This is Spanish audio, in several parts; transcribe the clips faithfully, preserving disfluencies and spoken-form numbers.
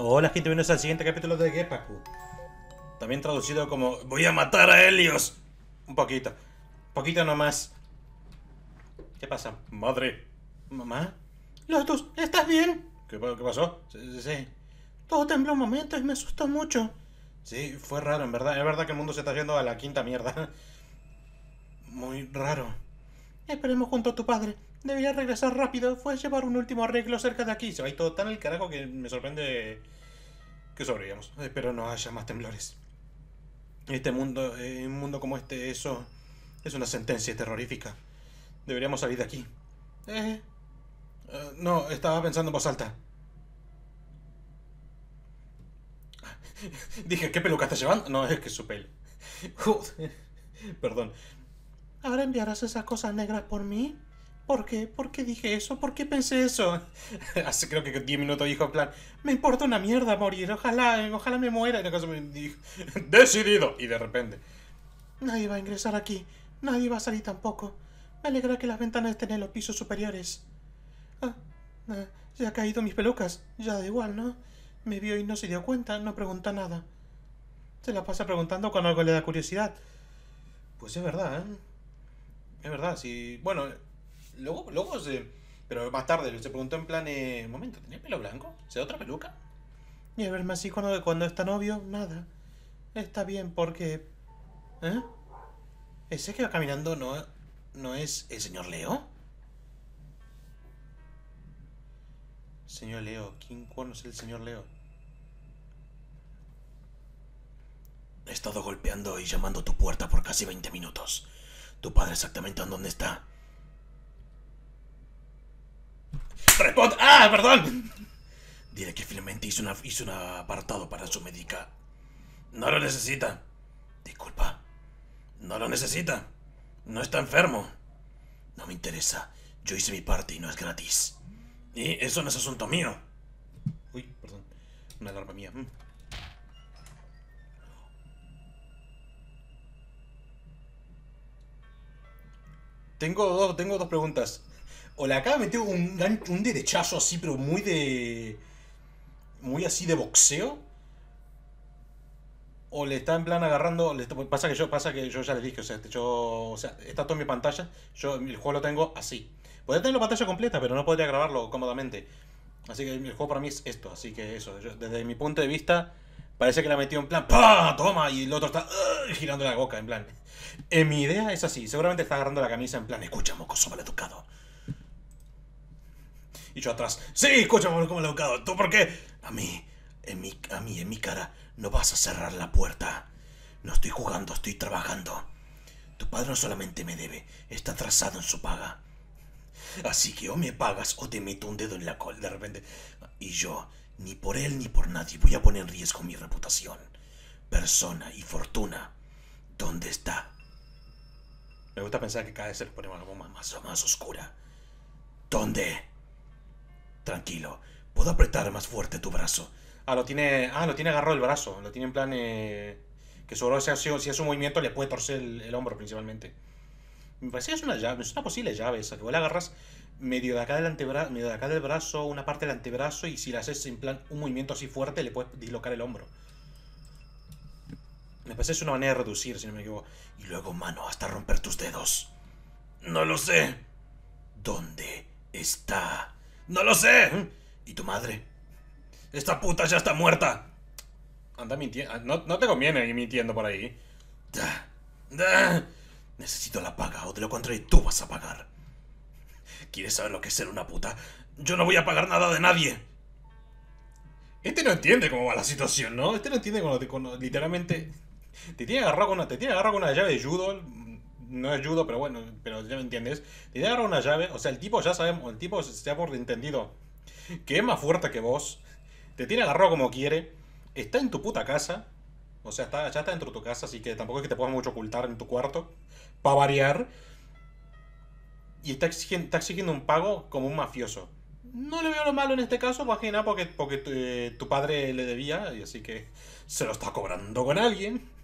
Hola gente, bienvenidos al siguiente capítulo de Geppaku. También traducido como voy a matar a Helios. Un poquito, un poquito nomás. ¿Qué pasa? Madre. ¿Mamá? Lotus, ¿estás bien? ¿Qué, qué pasó? Sí, sí, sí. Todo tembló un momento y me asustó mucho. Sí, fue raro, en verdad. Es verdad que el mundo se está yendo a la quinta mierda. Muy raro. Esperemos junto a tu padre. Debería regresar rápido. Fue a llevar un último arreglo cerca de aquí. Se va a ir todo tan al carajo que me sorprende que sobrevivamos. Espero no haya más temblores. Este mundo, eh, un mundo como este, eso es una sentencia terrorífica. Deberíamos salir de aquí. Eh, uh, no, estaba pensando en voz alta. Dije, ¿qué peluca estás llevando? No, es que es su pelo. Perdón. ¿Ahora enviarás esas cosas negras por mí? ¿Por qué? ¿Por qué dije eso? ¿Por qué pensé eso? Hace creo que diez minutos dijo en plan, me importa una mierda morir, ojalá, ojalá me muera. Y acaso me dijo, decidido. Y de repente, nadie va a ingresar aquí, nadie va a salir tampoco. Me alegra que las ventanas estén en los pisos superiores. Ah, ah, se han caído mis pelucas, ya da igual, ¿no? Me vio y no se dio cuenta, no preguntó nada. Se la pasa preguntando cuando algo le da curiosidad. Pues es verdad, ¿eh? Es verdad, sí. Bueno, luego, luego se... Pero más tarde se preguntó en plan, eh, un momento, ¿tenía pelo blanco? ¿Se da otra peluca? Y a verme así cuando, cuando está novio, nada. Está bien porque... ¿Eh? ¿Ese que va caminando no, no es el señor Leo? Señor Leo, ¿quién conoce el señor Leo? He estado golpeando y llamando a tu puerta por casi veinte minutos. ¿Tu padre exactamente en dónde está? ¡Responde! ¡Ah, perdón! Dile que finalmente hizo, una, hizo un apartado para su médica. No lo necesita. Disculpa. No lo necesita. No está enfermo. No me interesa. Yo hice mi parte y no es gratis. Y eso no es asunto mío. Uy, perdón. Una alarma mía. Mm. Tengo dos, tengo dos preguntas. O le acaba de meter un, un derechazo así, pero muy de... Muy así de boxeo. O le está en plan agarrando... Le está, pasa, que yo, pasa que yo ya les dije, o sea, yo, o sea, está todo en mi pantalla. Yo el juego lo tengo así. Podría tener la pantalla completa, pero no podría grabarlo cómodamente. Así que el juego para mí es esto. Así que eso, yo, desde mi punto de vista, parece que la metió en plan... ¡Pah! ¡Toma! Y el otro está uh, girando la boca, en plan... Eh, mi idea es así, seguramente está agarrando la camisa en plan, escucha, mocoso maleducado. Y yo atrás, sí, escucha, mocoso maleducado, ¿tú por qué? A mí, en mi, a mí, en mi cara, no vas a cerrar la puerta. No estoy jugando, estoy trabajando. Tu padre no solamente me debe, está atrasado en su paga. Así que o me pagas o te meto un dedo en la cola de repente. Y yo, ni por él ni por nadie, voy a poner en riesgo mi reputación, persona y fortuna. ¿Dónde está? Me gusta pensar que cada vez se les pone una bomba más, más oscura. ¿Dónde? Tranquilo, puedo apretar más fuerte tu brazo. Ah, lo tiene, ah, lo tiene agarrado el brazo. Lo tiene en plan... Eh, que su brazo, si hace un movimiento, le puede torcer el, el hombro principalmente. Me parece que es una llave, es una posible llave esa, que vos la agarras medio de acá del antebrazo, medio de acá del brazo, una parte del antebrazo, y si la haces en plan un movimiento así fuerte, le puedes dislocar el hombro. Me parece que es una manera de reducir, si no me equivoco. Y luego, mano, hasta romper tus dedos. No lo sé. ¿Dónde está? ¡No lo sé! ¿Y tu madre? ¡Esta puta ya está muerta! Anda mintiendo. No, no te conviene ir mintiendo por ahí. Da, da. Necesito la paga, o de lo contrario tú vas a pagar. ¿Quieres saber lo que es ser una puta? ¡Yo no voy a pagar nada de nadie! Este no entiende cómo va la situación, ¿no? Este no entiende cuando, te, cuando literalmente... Te tiene agarrado con una, te tiene agarrado con una llave de judo. No es judo, pero bueno, pero ya me entiendes. Te tiene agarrado una llave. O sea, el tipo ya sabemos, el tipo se ha por entendido que es más fuerte que vos. Te tiene agarrado como quiere. Está en tu puta casa. O sea, está, ya está dentro de tu casa, así que tampoco es que te puedas mucho ocultar en tu cuarto. Para variar. Y está exigiendo, está exigiendo un pago como un mafioso. No le veo lo malo en este caso, más que nada porque, porque tu, eh, tu padre le debía, y así que se lo está cobrando con alguien.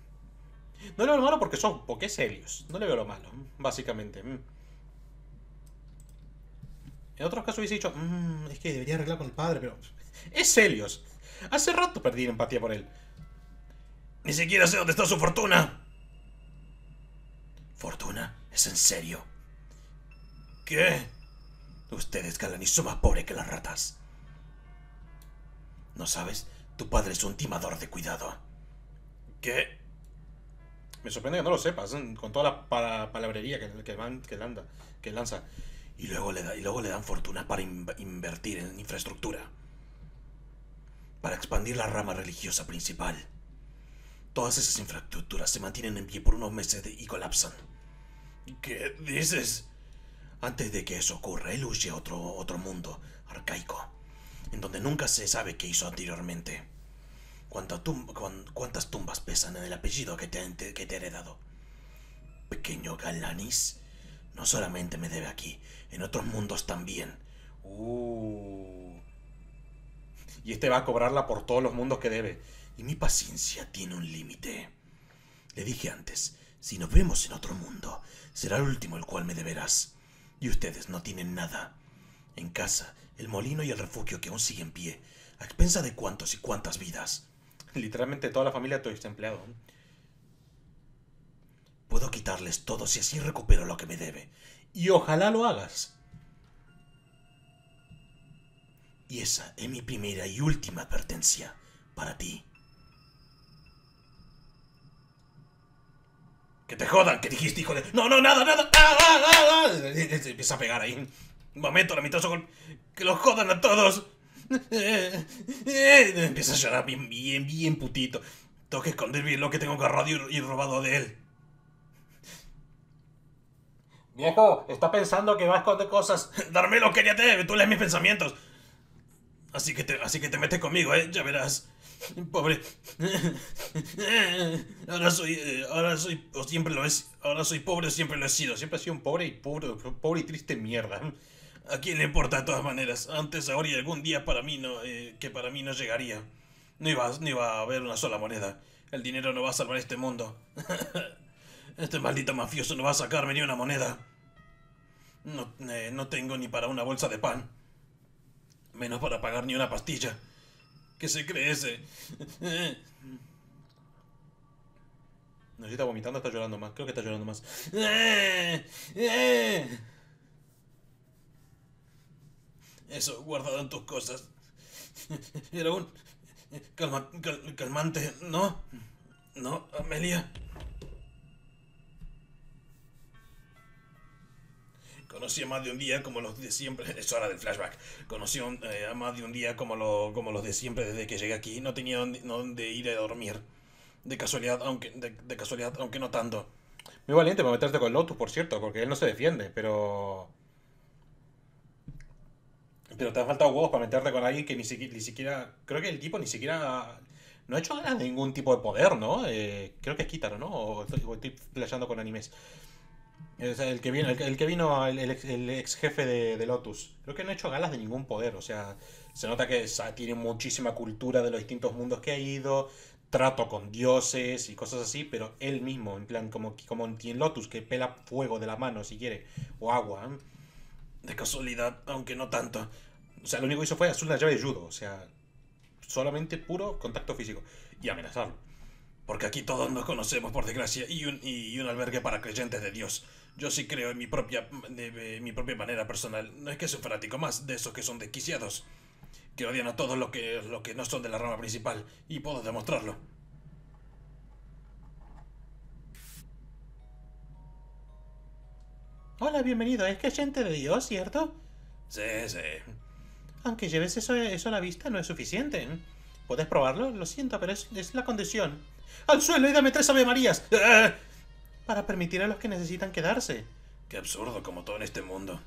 No le veo lo malo porque, son, porque es Helios. No le veo lo malo, básicamente. En otros casos hubiese dicho, mmm, es que debería arreglar con el padre, pero... Es Helios. Hace rato perdí la empatía por él. Ni siquiera sé dónde está su fortuna. ¿Fortuna? ¿Es en serio? ¿Qué? Ustedes, Galanis, son más pobres que las ratas. ¿No sabes? Tu padre es un timador de cuidado. ¿Qué? Me sorprende que no lo sepas, con toda la para palabrería que, que, van, que, landa, que lanza. Y luego, le da, y luego le dan fortuna para in invertir en infraestructura. Para expandir la rama religiosa principal. Todas esas infraestructuras se mantienen en pie por unos meses de y colapsan. ¿Qué dices? Antes de que eso ocurra, él huye a otro, otro mundo arcaico, en donde nunca se sabe qué hizo anteriormente. ¿Cuánta tum cuan ¿Cuántas tumbas pesan en el apellido que te, te que te he heredado? Pequeño Galanis, no solamente me debe aquí, en otros mundos también. Uh. Y este va a cobrarla por todos los mundos que debe. Y mi paciencia tiene un límite. Le dije antes, si nos vemos en otro mundo, será el último el cual me deberás. Y ustedes no tienen nada. En casa, el molino y el refugio que aún siguen en pie, a expensa de cuántos y cuántas vidas. Literalmente toda la familia de tu empleado. Puedo quitarles todo si así recupero lo que me debe. Y ojalá lo hagas. Y esa es mi primera y última advertencia para ti. ¡Que te jodan! ¿Qué dijiste, hijo de...? ¡No, no, nada, nada! ¡Ah, ah, ah, ah! Se empieza a pegar ahí. Un momento, la mitad con... ¡Que los jodan a todos! Empieza a llorar bien, bien, bien putito. Tengo que esconder bien lo que tengo agarrado y robado de él. Viejo, está pensando que va a esconder cosas. ¡Darme lo que ya te... Tú lees mis pensamientos. Así que te, así que te metes conmigo, ¿eh? Ya verás. Pobre. Ahora soy. Ahora soy. O siempre lo es. Ahora soy pobre o siempre lo he sido. Siempre he sido un pobre y pobre, pobre y triste mierda. ¿A quién le importa de todas maneras? Antes, ahora y algún día para mí no. Eh, que para mí no llegaría. No iba, no iba a haber una sola moneda. El dinero no va a salvar este mundo. Este maldito mafioso no va a sacarme ni una moneda. No, eh, no tengo ni para una bolsa de pan. Menos para pagar ni una pastilla. ¿Qué se cree ese? No sé si está vomitando o está llorando más. Creo que está llorando más. Eso, guardado en tus cosas. Era un... Calma, cal, calmante, ¿no? ¿No, Amelia? Conocí a más de un día como los de siempre. Es hora del flashback. Conocí eh, a más de un día como, lo, como los de siempre desde que llegué aquí. No tenía dónde, dónde ir a dormir. De casualidad, aunque de, de casualidad, aunque no tanto. Muy valiente para meterte con Lotus, por cierto, porque él no se defiende, pero... Pero te ha faltado huevos para meterte con alguien que ni siquiera... Ni siquiera creo que el tipo ni siquiera... No ha hecho ganas de ningún tipo de poder, ¿no? Eh, creo que es Kitaro, ¿no? O estoy, o estoy playando con animes. Es el que vino, el, el que vino el, el, ex, el ex jefe de, de Lotus. Creo que no ha hecho galas de ningún poder. O sea, se nota que tiene muchísima cultura de los distintos mundos que ha ido. Trato con dioses y cosas así. Pero él mismo, en plan, como, como en Lotus, que pela fuego de la mano si quiere. O agua. De casualidad, aunque no tanto. O sea, lo único que hizo fue hacer una llave de judo. O sea, solamente puro contacto físico. Y amenazarlo. Porque aquí todos nos conocemos, por desgracia, y un, y un albergue para creyentes de Dios. Yo sí creo en mi propia, de, de, mi propia manera personal. No es que soy fanático más de esos que son desquiciados. Que odian a todos los que, los que no son de la rama principal. Y puedo demostrarlo. Hola, bienvenido. ¿Es creyente de Dios, cierto? Sí, sí. Aunque lleves eso, eso a la vista, no es suficiente. ¿Puedes probarlo? Lo siento, pero es, es la condición. ¡Al suelo y dame tres avemarías! ¡Ah! Para permitir a los que necesitan quedarse. Qué absurdo, como todo en este mundo.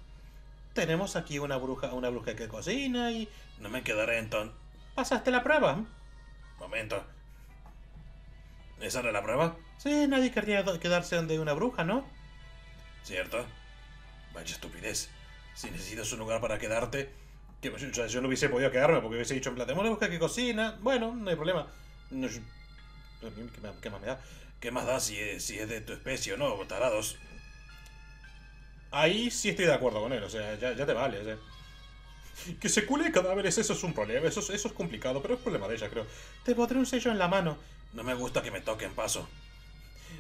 Tenemos aquí una bruja, una bruja que cocina y... No me quedaré entonces. ¿Pasaste la prueba? Momento. ¿Esa era la prueba? Sí, nadie querría quedarse donde una bruja, ¿no? ¿Cierto? Vaya estupidez. Si necesitas un lugar para quedarte... Que yo, yo no hubiese podido quedarme porque hubiese dicho en plan, tenemos una bruja que cocina. Bueno, no hay problema. No, yo... ¿Qué más me da? ¿Qué más da si es, si es de tu especie o no, tarados? Ahí sí estoy de acuerdo con él, o sea, ya, ya te vale, o sea. Que se cule cadáveres, eso es un problema, eso, eso es complicado, pero es problema de ella, creo. Te pondré un sello en la mano. No me gusta que me toquen, paso.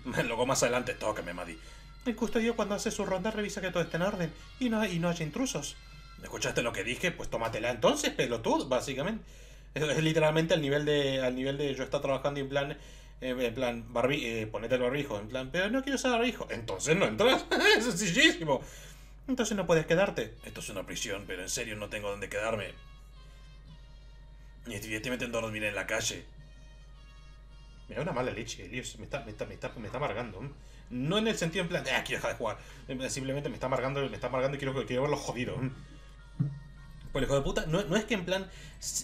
Luego más adelante tócame, Maddie. El custodio cuando hace su ronda revisa que todo esté en orden y no, y no haya intrusos. ¿Escuchaste lo que dije? Pues tómatela entonces, pelotudo, básicamente. Es, es literalmente al nivel de al nivel de yo está trabajando en plan... Eh, en plan, barbi, eh, ponete el barbijo. En plan, pero no quiero usar barbijo. Entonces no entras. Es sencillísimo. Entonces no puedes quedarte. Esto es una prisión, pero en serio no tengo dónde quedarme. Ni directamente en dormir en la calle. Me da una mala leche, Helios. Me está, me está, me está, me está amargando. No en el sentido en plan de, ah, quiero dejar de jugar. Simplemente me está amargando, me está amargando y quiero, quiero verlo jodido. Pues el hijo de puta, no, no es que en plan...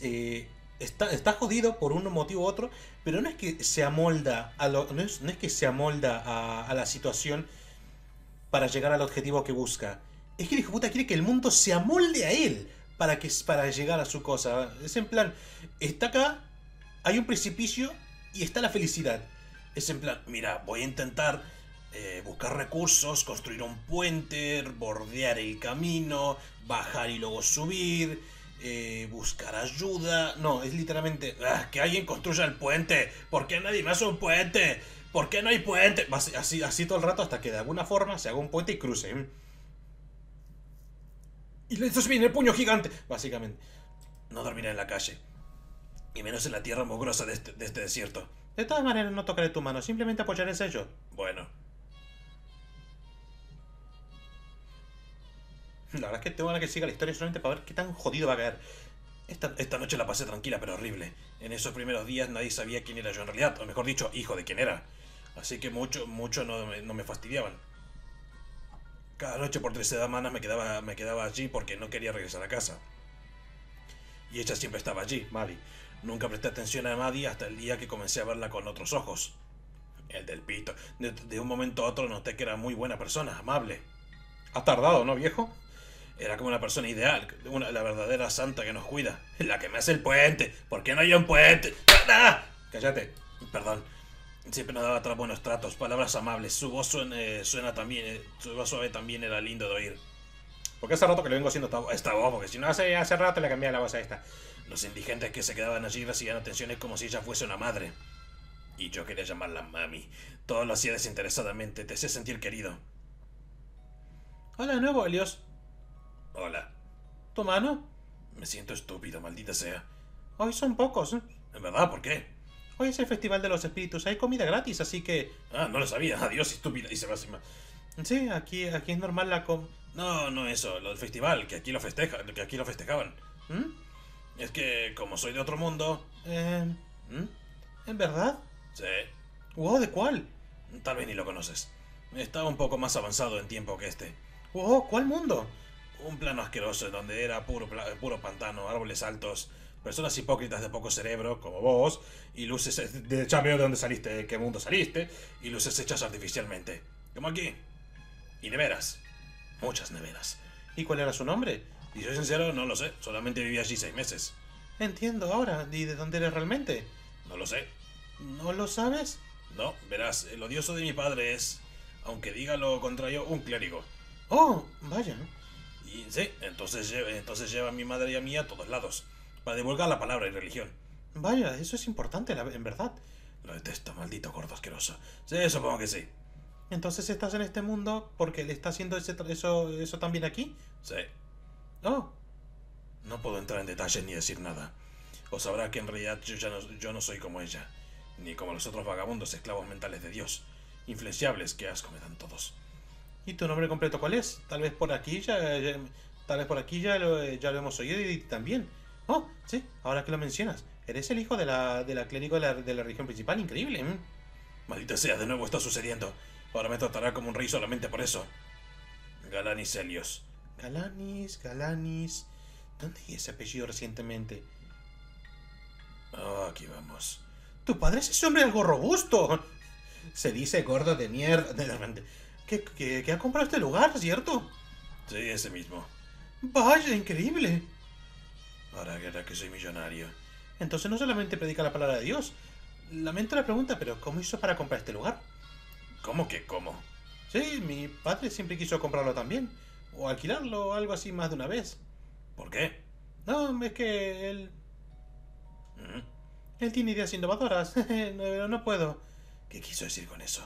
Eh, Está, está jodido por un motivo u otro, pero no es que se amolda a lo, no, es, no es que se amolda a, a la situación para llegar al objetivo que busca. Es que el hijo puta quiere que el mundo se amolde a él para, que, para llegar a su cosa. Es en plan, está acá, hay un precipicio y está la felicidad. Es en plan, mira, voy a intentar eh, buscar recursos, construir un puente, bordear el camino, bajar y luego subir... Eh, buscar ayuda... No, es literalmente... ¡Ah, que alguien construya el puente! ¿Por qué nadie me hace un puente? ¿Por qué no hay puente? Así, así todo el rato hasta que de alguna forma se haga un puente y cruce. Y le dices bien el puño gigante. Básicamente. No dormiré en la calle. Y menos en la tierra mugrosa de este, de este desierto. De todas maneras no tocaré tu mano. Simplemente apoyaré el sello. Bueno. La verdad es que tengo ganas que siga la historia solamente para ver qué tan jodido va a caer. Esta, esta noche la pasé tranquila, pero horrible. En esos primeros días nadie sabía quién era yo en realidad, o mejor dicho, hijo de quién era. Así que mucho, mucho no me, no me fastidiaban. Cada noche por tres semanas me quedaba, me quedaba allí porque no quería regresar a casa. Y ella siempre estaba allí, Maddie. Nunca presté atención a Maddie hasta el día que comencé a verla con otros ojos. El del pito. De, de un momento a otro noté que era muy buena persona, amable. ¿Has tardado, no, viejo? Era como una persona ideal, una, la verdadera santa que nos cuida. La que me hace el puente. ¿Por qué no hay un puente? ¡Ah! Cállate. Perdón. Siempre nos daba tra buenos tratos, palabras amables. Su voz suena, eh, suena también, eh, su voz suave también era lindo de oír. Porque hace rato que le vengo haciendo esta, esta voz, porque si no hace, hace rato le cambiaba la voz a esta. Los indigentes que se quedaban allí recibían atenciones como si ella fuese una madre. Y yo quería llamarla mami. Todo lo hacía desinteresadamente, te hacía sentir querido. Hola de nuevo, Helios. Hola. ¿Tu mano? Me siento estúpido, maldita sea. Hoy son pocos. ¿En verdad? ¿Por qué? Hoy es el Festival de los Espíritus. Hay comida gratis, así que... Ah, no lo sabía. Adiós, estúpida. Y se va encima. Sí, aquí, aquí es normal la com... No, no eso. Lo del festival, que aquí lo festeja, que aquí lo festejaban. ¿Mm? Es que, como soy de otro mundo... Eh... ¿Mm? ¿En verdad? Sí. Wow, ¿de cuál? Tal vez ni lo conoces. Estaba un poco más avanzado en tiempo que este. Wow, ¿cuál mundo? Un plano asqueroso donde era puro, puro pantano, árboles altos, personas hipócritas de poco cerebro, como vos, y luces... De ya veo de dónde saliste, de qué mundo saliste, y luces hechas artificialmente. Como aquí. Y neveras. Muchas neveras. ¿Y cuál era su nombre? Y soy sincero, no lo sé. Solamente viví allí seis meses. Entiendo ahora. ¿Y de dónde eres realmente? No lo sé. ¿No lo sabes? No, verás, el odioso de mi padre es, aunque diga lo contrario, un clérigo. Oh, vaya. Y sí, entonces, entonces lleva a mi madre y a mí a todos lados, para divulgar la palabra y religión. Vaya, eso es importante, en verdad. Lo detesto, maldito gordo asqueroso. Sí, supongo que sí. Entonces estás en este mundo porque le está haciendo ese, eso, eso también aquí. Sí. Oh. No puedo entrar en detalles ni decir nada. O sabrá que en realidad yo, ya no, yo no soy como ella, ni como los otros vagabundos esclavos mentales de Dios. Influenciables, que asco me dan todos. ¿Y tu nombre completo cuál es? Tal vez por aquí ya, ya tal vez por aquí ya lo, ya lo hemos oído y también. Oh, sí, ahora que lo mencionas. Eres el hijo de la, de la clérigo de la, de la región principal, increíble. ¿Eh? Maldita sea, de nuevo está sucediendo. Ahora me tratará como un rey solamente por eso. Galanis Helios. Galanis, Galanis... ¿Dónde hay ese apellido recientemente? Oh, aquí vamos. Tu padre es ese hombre algo robusto. Se dice gordo de mierda, de repente... Que, que, que ha comprado este lugar, ¿cierto? Sí, ese mismo. Vaya, increíble. Ahora que soy millonario. Entonces no solamente predica la palabra de Dios. Lamento la pregunta, pero ¿cómo hizo para comprar este lugar? ¿Cómo que cómo? Sí, mi padre siempre quiso comprarlo también. O alquilarlo o algo así más de una vez. ¿Por qué? No, es que él... Él tiene ideas innovadoras. no, no puedo. ¿Qué quiso decir con eso?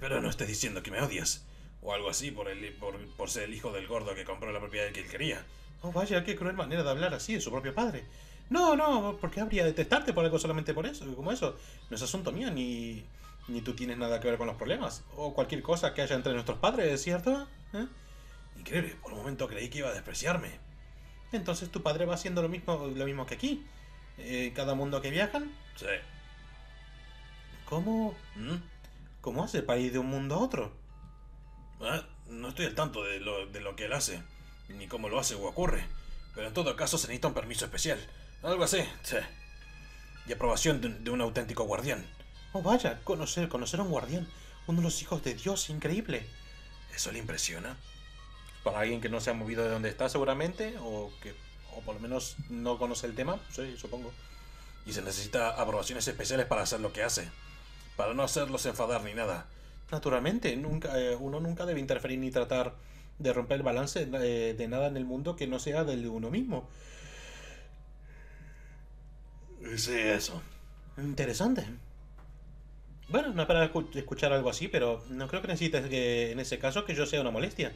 Pero no estés diciendo que me odias. O algo así por, el, por, por ser el hijo del gordo que compró la propiedad que él quería. Oh, vaya, qué cruel manera de hablar así de su propio padre. No, no, ¿por qué habría de detestarte por algo solamente por eso? Como eso, no es asunto mío, ni, ni tú tienes nada que ver con los problemas. O cualquier cosa que haya entre nuestros padres, ¿cierto? ¿Eh? Increíble, por un momento creí que iba a despreciarme. Entonces tu padre va haciendo lo mismo, lo mismo que aquí. Eh, ¿Cada mundo que viajan? Sí. ¿Cómo? ¿Mm? ¿Cómo hace para ir de un mundo a otro? Ah, no estoy al tanto de lo, de lo que él hace, ni cómo lo hace o ocurre. Pero en todo caso se necesita un permiso especial. Algo así, sí. Y aprobación de, de un auténtico guardián. Oh, vaya, conocer, conocer a un guardián. Uno de los hijos de Dios, increíble. ¿Eso le impresiona? Para alguien que no se ha movido de donde está, seguramente, o que o por lo menos no conoce el tema, sí, supongo. Y se necesita aprobaciones especiales para hacer lo que hace. Para no hacerlos enfadar ni nada. Naturalmente, nunca, eh, uno nunca debe interferir ni tratar de romper el balance eh, de nada en el mundo que no sea del de uno mismo. Sí, eso. Interesante. Bueno, no es para escuchar algo así, pero no creo que necesites que en ese caso que yo sea una molestia.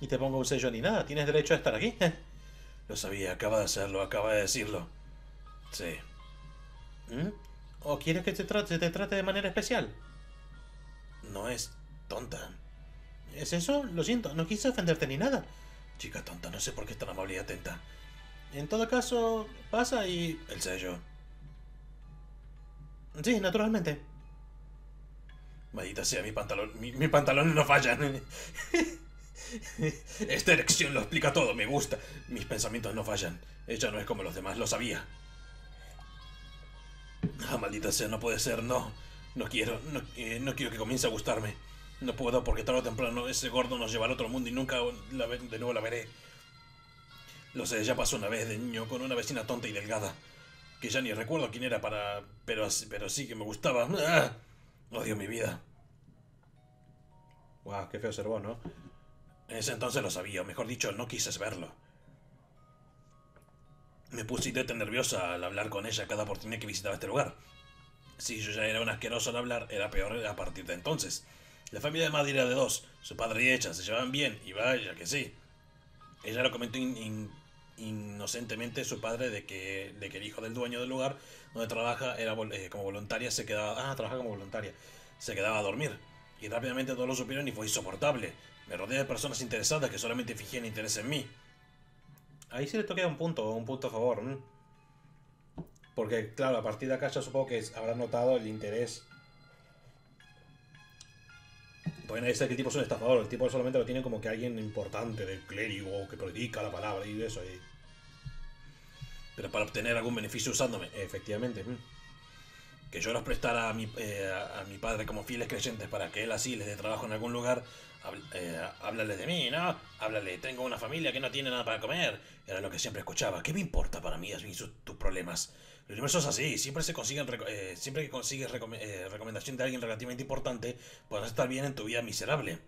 Y te ponga un sello ni nada. Tienes derecho a estar aquí. Lo sabía, acaba de hacerlo, acaba de decirlo. Sí. ¿Mm? ¿O quieres que te trate, te trate de manera especial? No es tonta. ¿Es eso? Lo siento, no quise ofenderte ni nada. Chica tonta, no sé por qué es tan amable y atenta. En todo caso, pasa y... El sello. Sí, naturalmente. Maldita sea, mi pantalón... Mi, mi pantalón no falla. Esta erección lo explica todo, me gusta. Mis pensamientos no fallan. Ella no es como los demás, lo sabía. Ah, maldita sea, no puede ser, no. No quiero, no, eh, no quiero que comience a gustarme. No puedo porque tarde o temprano ese gordo nos llevará a otro mundo y nunca la ve, de nuevo la veré. Lo sé, ya pasó una vez de niño con una vecina tonta y delgada. Que ya ni recuerdo quién era para... Pero, pero sí que me gustaba. ¡Ah! Odio mi vida. Guau, wow, qué feo ser vos, ¿no? En ese entonces lo sabía, mejor dicho, no quise verlo. Me puse tan nerviosa al hablar con ella cada oportunidad que visitaba este lugar. Si yo ya era un asqueroso al hablar, era peor a partir de entonces. La familia de Maddie era de dos, su padre y ella se llevaban bien, y vaya que sí. Ella lo comentó in in inocentemente su padre de que, de que el hijo del dueño del lugar donde trabaja era vol eh, como voluntaria, se quedaba... Ah, trabaja como voluntaria. Se quedaba a dormir. Y rápidamente todos lo supieron y fue insoportable. Me rodeé de personas interesadas que solamente fingían interés en mí. Ahí sí le toqué un punto, un punto a favor. ¿Mm? Porque, claro, a partir de acá ya supongo que habrán notado el interés. Bueno, ese que el tipo es un estafador, el tipo solamente lo tiene como que alguien importante del clérigo que predica la palabra y eso. Y... Pero para obtener algún beneficio usándome. Efectivamente. Que yo los prestara a mi, eh, a mi padre como fieles creyentes para que él así les dé trabajo en algún lugar. Habl eh, háblales de mí, ¿no? Háblale, tengo una familia que no tiene nada para comer. Era lo que siempre escuchaba. ¿Qué me importa para mí sus, tus problemas? El universo es así. Siempre, se consiguen eh, siempre que consigues recom eh, recomendación de alguien relativamente importante, podrás estar bien en tu vida miserable.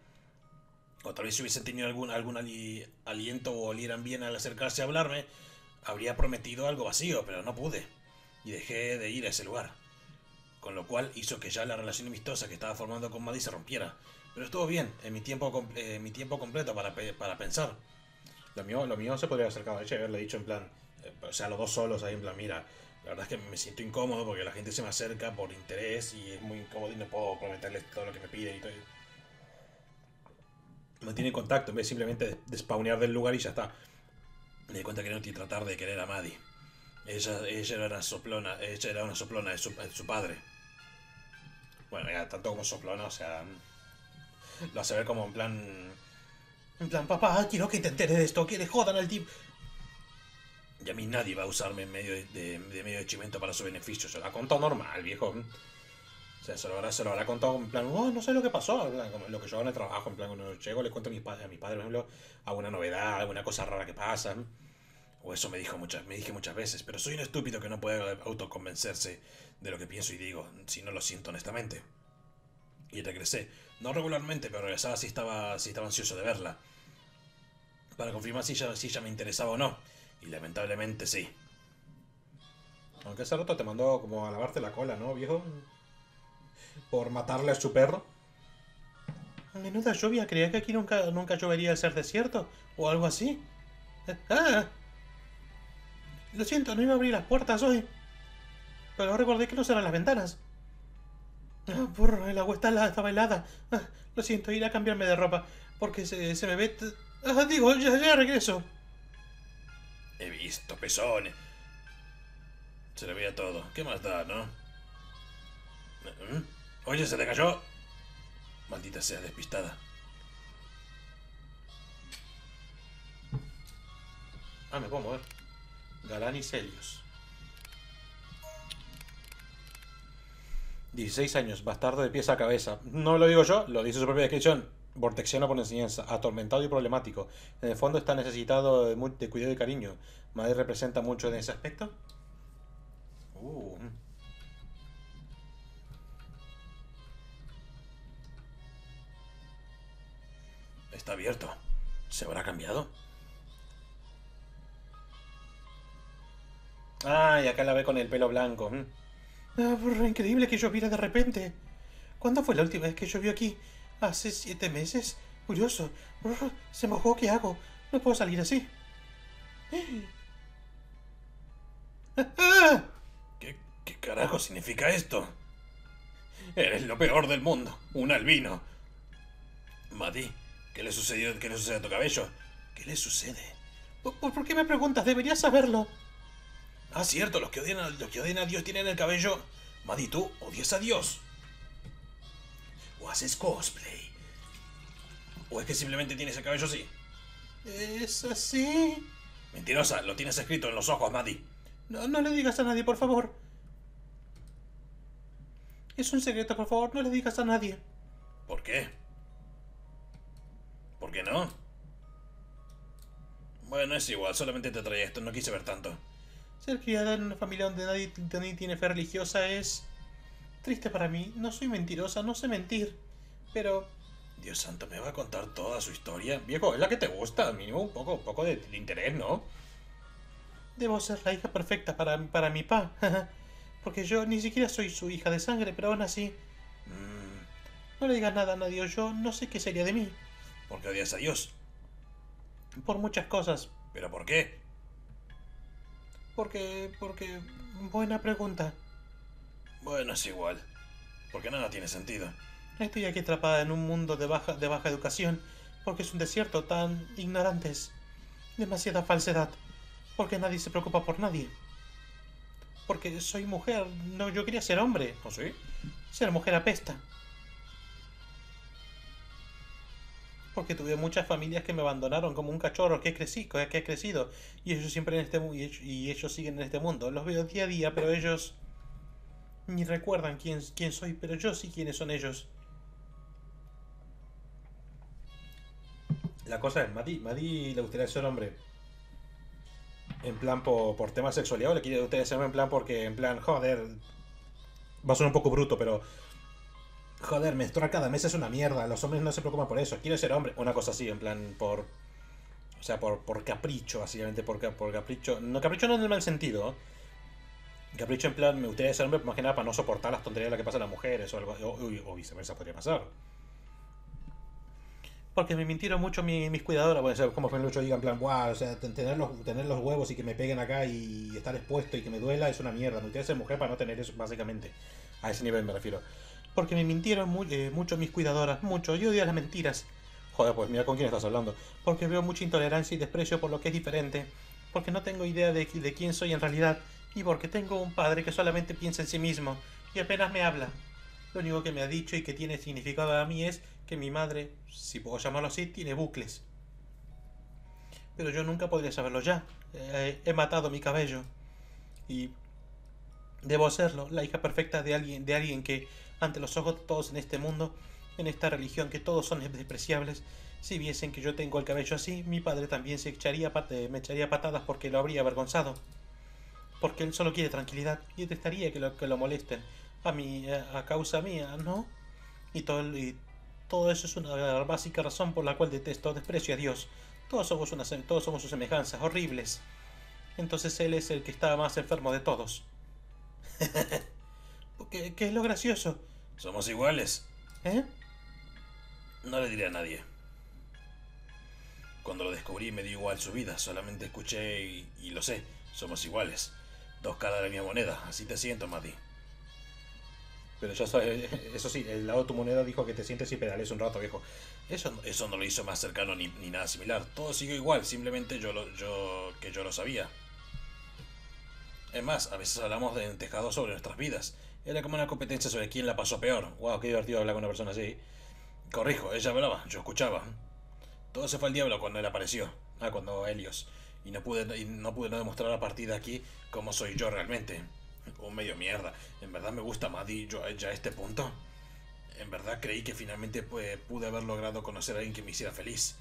O tal vez si hubiesen tenido algún, algún ali aliento o olieran bien al acercarse a hablarme, habría prometido algo vacío, pero no pude. Y dejé de ir a ese lugar. Con lo cual hizo que ya la relación amistosa que estaba formando con Maddie se rompiera. Pero estuvo bien, en mi tiempo, eh, mi tiempo completo para, pe para pensar. Lo mío, lo mío se podría haber acercado a ella y haberle dicho en plan... Eh, o sea, los dos solos ahí en plan, mira, la verdad es que me siento incómodo porque la gente se me acerca por interés y es muy incómodo y no puedo prometerles todo lo que me piden y todo. Mantiene contacto en vez de simplemente despawnear del lugar y ya está. Me di cuenta que no tenía que tratar de querer a Maddie. Ella, ella, era, una soplona, ella era una soplona de su, de su padre. Bueno, ya, tanto como soplona, o sea... Lo hace ver como en plan... En plan, papá, quiero que te enteres de esto, que le jodan al tipo. Y a mí nadie va a usarme en medio de, de, de medio de chimento para su beneficio. Se lo ha contado normal, viejo. O sea, se lo habrá, se lo habrá contado en plan... Oh, no sé lo que pasó. En plan, como lo que yo hago en el trabajo, en plan, cuando llego, le cuento a mi padre, a mi padre, por ejemplo, alguna novedad, alguna cosa rara que pasa. O eso me dijo muchas, me dije muchas veces. Pero soy un estúpido que no puede autoconvencerse de lo que pienso y digo, si no lo siento honestamente. Y regresé. No regularmente, pero regresaba si estaba, si estaba ansioso de verla. Para confirmar si ella, si ella me interesaba o no. Y lamentablemente sí. Aunque hace rato te mandó como a lavarte la cola, ¿no, viejo? Por matarle a su perro. Menuda lluvia, creía que aquí nunca, nunca llovería al ser desierto, o algo así. ¡Ah! Lo siento, no iba a abrir las puertas hoy. Pero recordé que no cerran las ventanas. Ah, burro, el agua está helada, estaba helada. Ah, lo siento, iré a cambiarme de ropa, porque se, se me ve... Ah, digo, ya, ya regreso. He visto pezones. Se le veía todo. ¿Qué más da, no? Oye, se le cayó. Maldita sea, despistada. Ah, me puedo mover. Galanis Helios. dieciséis años, bastardo de pies a cabeza. No lo digo yo, lo dice su propia descripción. Vortexiano por enseñanza, atormentado y problemático. En el fondo está necesitado de, de cuidado y cariño. Maddie representa mucho en ese aspecto. Uh. Está abierto. ¿Se habrá cambiado? Ah, y acá la ve con el pelo blanco. Ah, burro, increíble que lloviera de repente. ¿Cuándo fue la última vez que llovió aquí? ¿Hace siete meses? Curioso. Burro, se mojó, ¿qué hago? No puedo salir así. ¿Qué, qué carajo significa esto? Eres lo peor del mundo. Un albino. Maddie, ¿qué le sucedió? ¿Qué le sucede a tu cabello? ¿Qué le sucede? ¿Por, por qué me preguntas? Deberías saberlo. Ah, cierto, los que odian a, los que odian a Dios tienen el cabello. Maddie, tú odias a Dios. O haces cosplay. O es que simplemente tienes el cabello así. ¿Es así? Mentirosa, lo tienes escrito en los ojos, Maddie. No, no le digas a nadie, por favor. Es un secreto, por favor, no le digas a nadie. ¿Por qué? ¿Por qué no? Bueno, es igual, solamente te traía esto, no quise ver tanto. Ser criada en una familia donde nadie, nadie tiene fe religiosa es... triste para mí. No soy mentirosa, no sé mentir. Pero... Dios santo, ¿me va a contar toda su historia? Viejo, es la que te gusta. Mínimo un poco, un poco de, de interés, ¿no? Debo ser la hija perfecta para, para mi pa. Porque yo ni siquiera soy su hija de sangre, pero aún así... Mm. No le digas nada a nadie, yo no sé qué sería de mí. ¿Por qué odias a Dios? Por muchas cosas. ¿Pero por qué? Porque... porque... buena pregunta. Bueno, es igual. Porque nada tiene sentido. Estoy aquí atrapada en un mundo de baja, de baja educación. Porque es un desierto tan... ignorantes. Demasiada falsedad. Porque nadie se preocupa por nadie. Porque soy mujer. No, yo quería ser hombre. ¿O sí? Ser mujer apesta. Porque tuve muchas familias que me abandonaron como un cachorro que he crecido, que he crecido y ellos siempre en este y ellos, y ellos siguen en este mundo. Los veo día a día, pero ellos ni recuerdan quién quién soy, pero yo sí quiénes son ellos. La cosa es, Maddie, Maddie le gustaría ser hombre. En plan por, por tema sexualidad, o le quiere ustedes ser en plan porque en plan joder, va a sonar un poco bruto, pero joder, menstruar cada mes es una mierda. Los hombres no se preocupan por eso. Quiero ser hombre. Una cosa así, en plan, por... O sea, por, por capricho, básicamente. Por, por capricho. No, capricho no en el mal sentido. Capricho en plan, me gustaría ser hombre, más que nada para no soportar las tonterías de las que pasan las mujeres o algo. O, o, o viceversa podría pasar. Porque me mintieron mucho mis, mis cuidadoras. Bueno, o sea, como fue el ocho diga en plan, wow, o sea, tener los, tener los huevos y que me peguen acá y estar expuesto y que me duela es una mierda. Me gustaría ser mujer para no tener eso, básicamente. A ese nivel me refiero. Porque me mintieron muy, eh, mucho mis cuidadoras, mucho. Yo odio las mentiras. Joder, pues mira con quién estás hablando. Porque veo mucha intolerancia y desprecio por lo que es diferente. Porque no tengo idea de, de quién soy en realidad. Y porque tengo un padre que solamente piensa en sí mismo. Y apenas me habla. Lo único que me ha dicho y que tiene significado para mí es que mi madre, si puedo llamarlo así, tiene bucles. Pero yo nunca podría saberlo ya. Eh, he matado mi cabello. Y debo serlo, la hija perfecta de alguien, de alguien que... ante los ojos de todos en este mundo, en esta religión que todos son despreciables, si viesen que yo tengo el cabello así, mi padre también se echaría pat me echaría patadas porque lo habría avergonzado. Porque él solo quiere tranquilidad y detestaría que lo, que lo molesten a, mí, a causa mía, ¿no? Y todo, y todo eso es una básica razón por la cual detesto, desprecio a Dios. Todos somos, una, todos somos sus semejanzas horribles. entonces él es el que está más enfermo de todos. ¿Qué, qué es lo gracioso? Somos iguales. ¿Eh? No le diré a nadie. Cuando lo descubrí me dio igual su vida, solamente escuché y, y lo sé. Somos iguales. Dos caras de la misma moneda, así te siento, Maddie. Pero ya sabes, eso sí, el lado de tu moneda dijo que te sientes y pedales un rato, viejo. Eso, eso no lo hizo más cercano ni, ni nada similar. Todo siguió igual, simplemente yo lo, yo, que yo lo sabía. Es más, a veces hablamos de tejado sobre nuestras vidas. Era como una competencia sobre quién la pasó peor. Wow, qué divertido hablar con una persona así. Corrijo, ella hablaba, yo escuchaba. Todo se fue al diablo cuando él apareció. Ah, cuando Helios. Y no pude, y no pude no demostrar a partir de aquí cómo soy yo realmente. Un medio mierda. En verdad me gusta Maddie yo ya a este punto. En verdad creí que finalmente pues, pude haber logrado conocer a alguien que me hiciera feliz.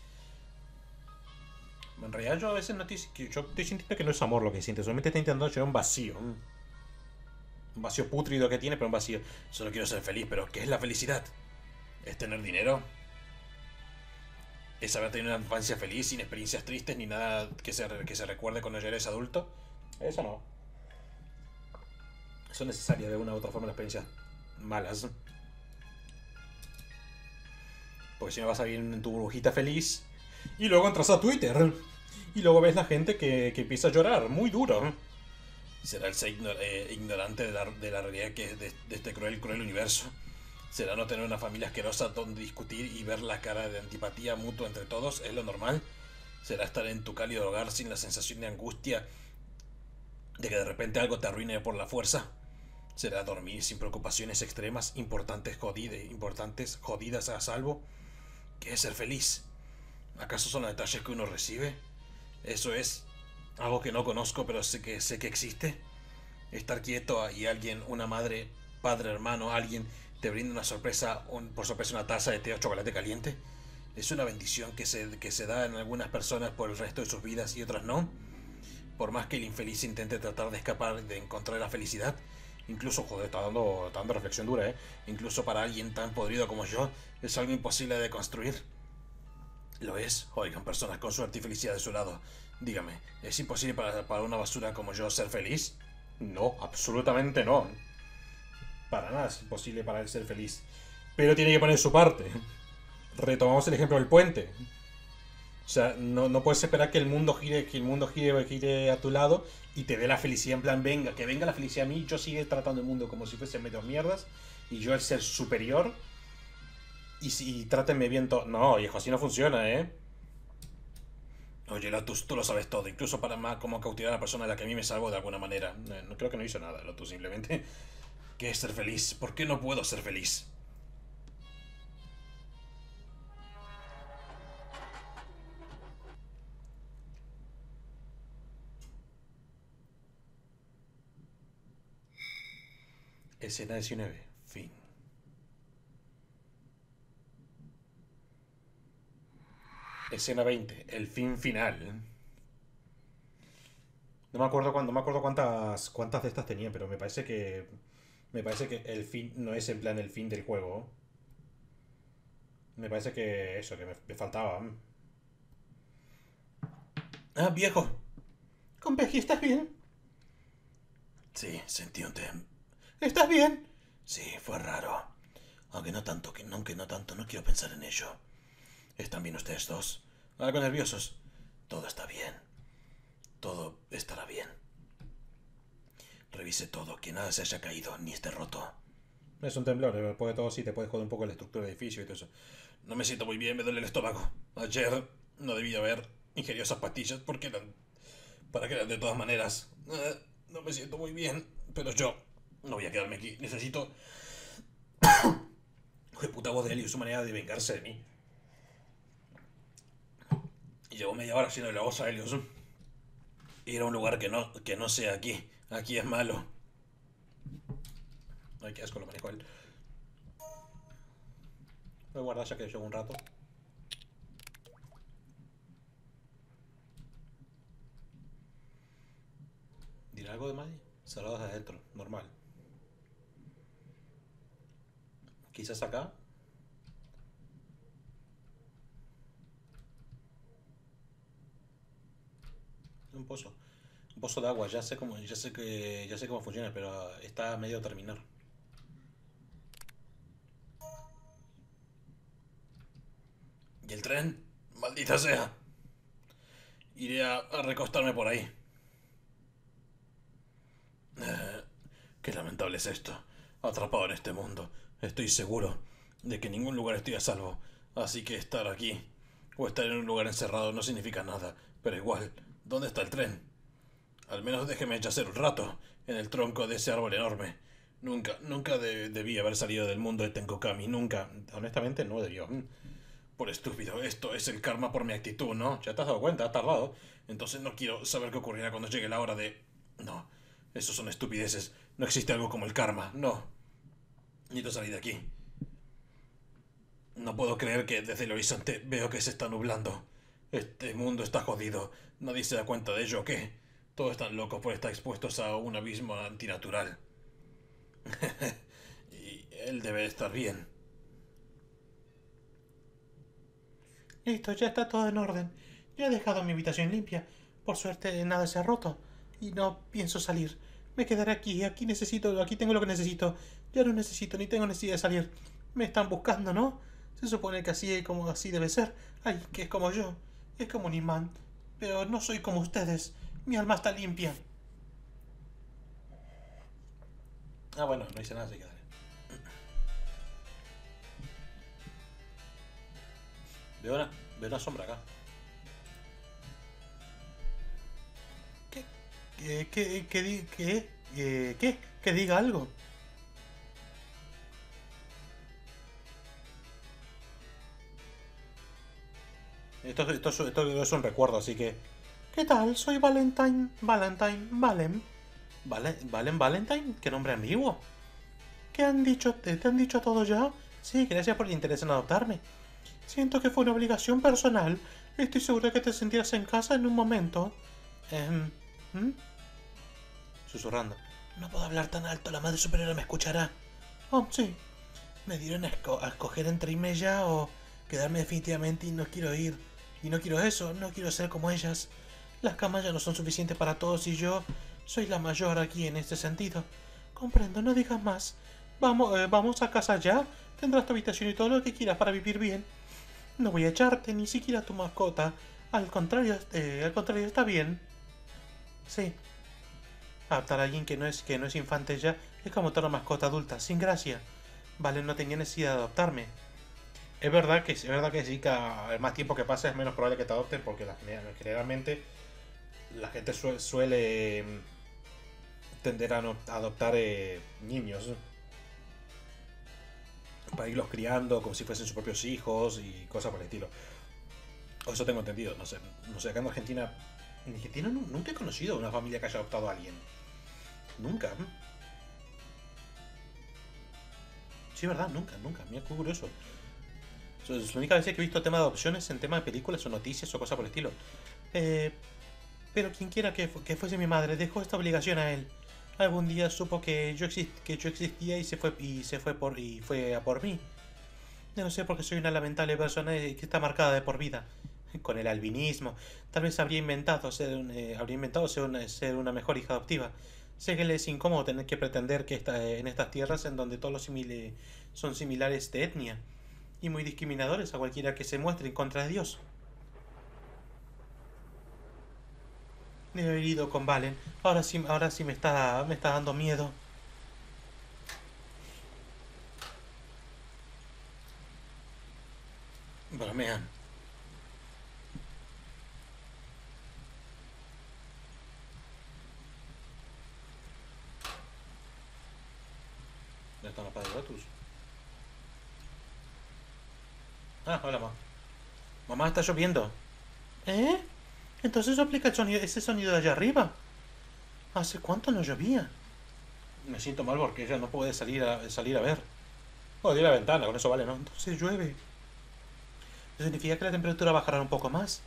En realidad yo a veces no estoy, yo estoy sintiendo que no es amor lo que sientes. Solamente está intentando llenar un vacío. Un vacío pútrido que tiene, pero un vacío. Solo quiero ser feliz, pero ¿qué es la felicidad? ¿Es tener dinero? ¿Es haber tenido una infancia feliz, sin experiencias tristes, ni nada que se, que se recuerde cuando ya eres adulto? Eso no. Son necesarias de una u otra forma las experiencias malas. Porque si no vas a vivir en tu burbujita feliz. Y luego entras a Twitter. Y luego ves la gente que, que empieza a llorar. Muy duro. ¿Será el ser ignor eh, ignorante de la, de la realidad que es de, de este cruel, cruel universo? ¿Será no tener una familia asquerosa donde discutir y ver la cara de antipatía mutua entre todos? ¿Es lo normal? ¿Será estar en tu cálido hogar sin la sensación de angustia de que de repente algo te arruine por la fuerza? ¿Será dormir sin preocupaciones extremas, importantes, jodide, importantes jodidas a salvo? ¿Qué es ser feliz? ¿Acaso son los detalles que uno recibe? ¿Eso es algo que no conozco pero sé que, sé que existe? ¿Estar quieto y alguien, una madre, padre, hermano, alguien, te brinda una sorpresa, un, por sorpresa una taza de té o chocolate caliente? ¿Es una bendición que se, que se da en algunas personas por el resto de sus vidas y otras no? Por más que el infeliz intente tratar de escapar, de encontrar la felicidad, incluso, joder, está dando, está dando reflexión dura, ¿eh? Incluso para alguien tan podrido como yo, es algo imposible de construir. Lo es, oigan, personas con suerte y felicidad de su lado. Dígame, ¿es imposible para, para una basura como yo ser feliz? No, absolutamente no. Para nada es imposible para él ser feliz. Pero tiene que poner su parte. Retomamos el ejemplo del puente. O sea, no, no puedes esperar que el mundo gire, que el mundo gire, gire a tu lado y te dé la felicidad en plan, venga, que venga la felicidad a mí, yo sigue tratando el mundo como si fuese medio mierdas y yo el ser superior y, y trátenme bien todo. No, viejo, así no funciona, ¿eh? Oye, Lotus, tú lo sabes todo, incluso para más cómo cautivar a la persona de la que a mí me salvo de alguna manera. No, no creo que no hizo nada, Lotus, simplemente. ¿Qué es ser feliz? ¿Por qué no puedo ser feliz? Escena diecinueve. Fin. Escena veinte. El fin final. No me acuerdo cuándo, no me acuerdo cuántas cuántas de estas tenía, pero me parece que me parece que el fin no es en plan el fin del juego. Me parece que eso que me, me faltaba. Ah, viejo. Compeji, ¿estás bien? Sí, sentí un tema. ¿Estás bien? Sí, fue raro. Aunque no tanto, que no, aunque no tanto, no quiero pensar en ello. ¿Están bien ustedes dos? ¿Algo nerviosos? Todo está bien. Todo estará bien. Revise todo, que nada se haya caído ni esté roto. Es un temblor, porque todo sí te puedes joder un poco la estructura del edificio y todo eso. No me siento muy bien, me duele el estómago. Ayer no debí haber ingerido esas pastillas porque eran... para que eran de todas maneras. No me siento muy bien, pero yo... no voy a quedarme aquí. Necesito... Hijo de puta voz de Helios, su manera de vengarse de mí. Y llevo media hora haciendo la voz a Helios. Ir a un lugar que no, que no sea aquí. Aquí es malo. Ay, qué asco, lo manejo él. Voy a guardar ya que llevo un rato. ¿Dirá algo de Maddie? Saludos adentro, normal. Quizás acá. Un pozo. Pozo de agua, ya sé cómo, ya sé que, ya sé cómo funciona, pero está a medio de terminar. ¿Y el tren? ¡Maldita sea! Iré a, a recostarme por ahí. Eh, qué lamentable es esto. Atrapado en este mundo. Estoy seguro de que en ningún lugar estoy a salvo. Así que estar aquí o estar en un lugar encerrado no significa nada. Pero igual, ¿dónde está el tren? Al menos déjeme yacer un rato en el tronco de ese árbol enorme. Nunca, nunca de, debí haber salido del mundo de Tengokami. Nunca. Honestamente, no debió. Por estúpido. Esto es el karma por mi actitud, ¿no? Ya te has dado cuenta, has tardado. Entonces no quiero saber qué ocurrirá cuando llegue la hora de... No. Eso son estupideces. No existe algo como el karma. No. Necesito salir de aquí. No puedo creer que desde el horizonte veo que se está nublando. Este mundo está jodido. Nadie se da cuenta de ello, ¿o qué? Todos están locos por estar expuestos a un abismo antinatural. Y él debe estar bien. Listo, ya está todo en orden. Yo he dejado mi habitación limpia. Por suerte nada se ha roto. Y no pienso salir. Me quedaré aquí. Aquí necesito, aquí tengo lo que necesito. Ya no necesito, ni tengo necesidad de salir. Me están buscando, ¿no? Se supone que así es como así debe ser. Ay, que es como yo. Es como un imán. Pero no soy como ustedes. Mi alma está limpia. Ah, bueno, no hice nada, así que dale. Veo una, veo una sombra acá. ¿Qué? ¿Qué? ¿Qué? ¿Qué? ¿Qué? ¿Qué? ¿Qué? ¿Que diga algo? Esto, esto, esto, esto es un recuerdo, así que... ¿Qué tal? Soy Valentine, Valentine, Valen. ¿Vale, Valen, Valentine? ¿Qué nombre ambiguo? ¿Qué han dicho? ¿Te, te han dicho todo ya? Sí, gracias por el interés en adoptarme. Siento que fue una obligación personal. Estoy seguro de que te sentirás en casa en un momento. Eh, ¿hmm? Susurrando. No puedo hablar tan alto, la madre superiora me escuchará. Oh, sí. Me dieron a, esco a escoger entre irme ya o quedarme definitivamente y no quiero ir. Y no quiero eso, no quiero ser como ellas. Las camas ya no son suficientes para todos y yo soy la mayor aquí en este sentido. Comprendo, no digas más. Vamos, eh, vamos a casa ya. Tendrás tu habitación y todo lo que quieras para vivir bien. No voy a echarte, ni siquiera a tu mascota. Al contrario, eh, al contrario está bien. Sí. Adoptar a alguien que no es que no es infante ya es como adoptar a una mascota adulta, sin gracia. Vale, no tenía necesidad de adoptarme. Es verdad que es verdad que sí, que el más tiempo que pasa es menos probable que te adopten, porque la, generalmente la gente suele, suele tender a, no, a adoptar eh, niños. Para irlos criando como si fuesen sus propios hijos y cosas por el estilo. O eso tengo entendido, no sé. No sé, acá en Argentina. En Argentina nunca he conocido una familia que haya adoptado a alguien. Nunca. Sí, verdad, nunca, nunca. Mira, qué curioso. Las únicas veces que he visto tema de adopciones en tema de películas o noticias o cosas por el estilo. Eh, pero quien quiera que, fu que fuese mi madre dejó esta obligación a él. Algún día supo que yo, exist que yo existía y se fue y se fue por y fue a por mí. Ya no sé por qué soy una lamentable persona que está marcada de por vida con el albinismo. Tal vez habría inventado ser un, eh, habría inventado ser una, ser una mejor hija adoptiva. Sé que le es incómodo tener que pretender que está en estas tierras en donde todos los simile son similares de etnia y muy discriminadores a cualquiera que se muestre en contra de Dios. Me he herido con Valen. Ahora sí, ahora sí me está, me está dando miedo. Bromean. ¿Dónde están los padres de Lotus? Ah, hola, mamá. Mamá, está lloviendo. ¿Eh? Entonces eso aplica el sonido, ese sonido de allá arriba. ¿Hace cuánto no llovía? Me siento mal porque ella no puede salir a, salir a ver. Oh, di la ventana, con eso vale, ¿no? Entonces llueve. Eso significa que la temperatura bajará un poco más.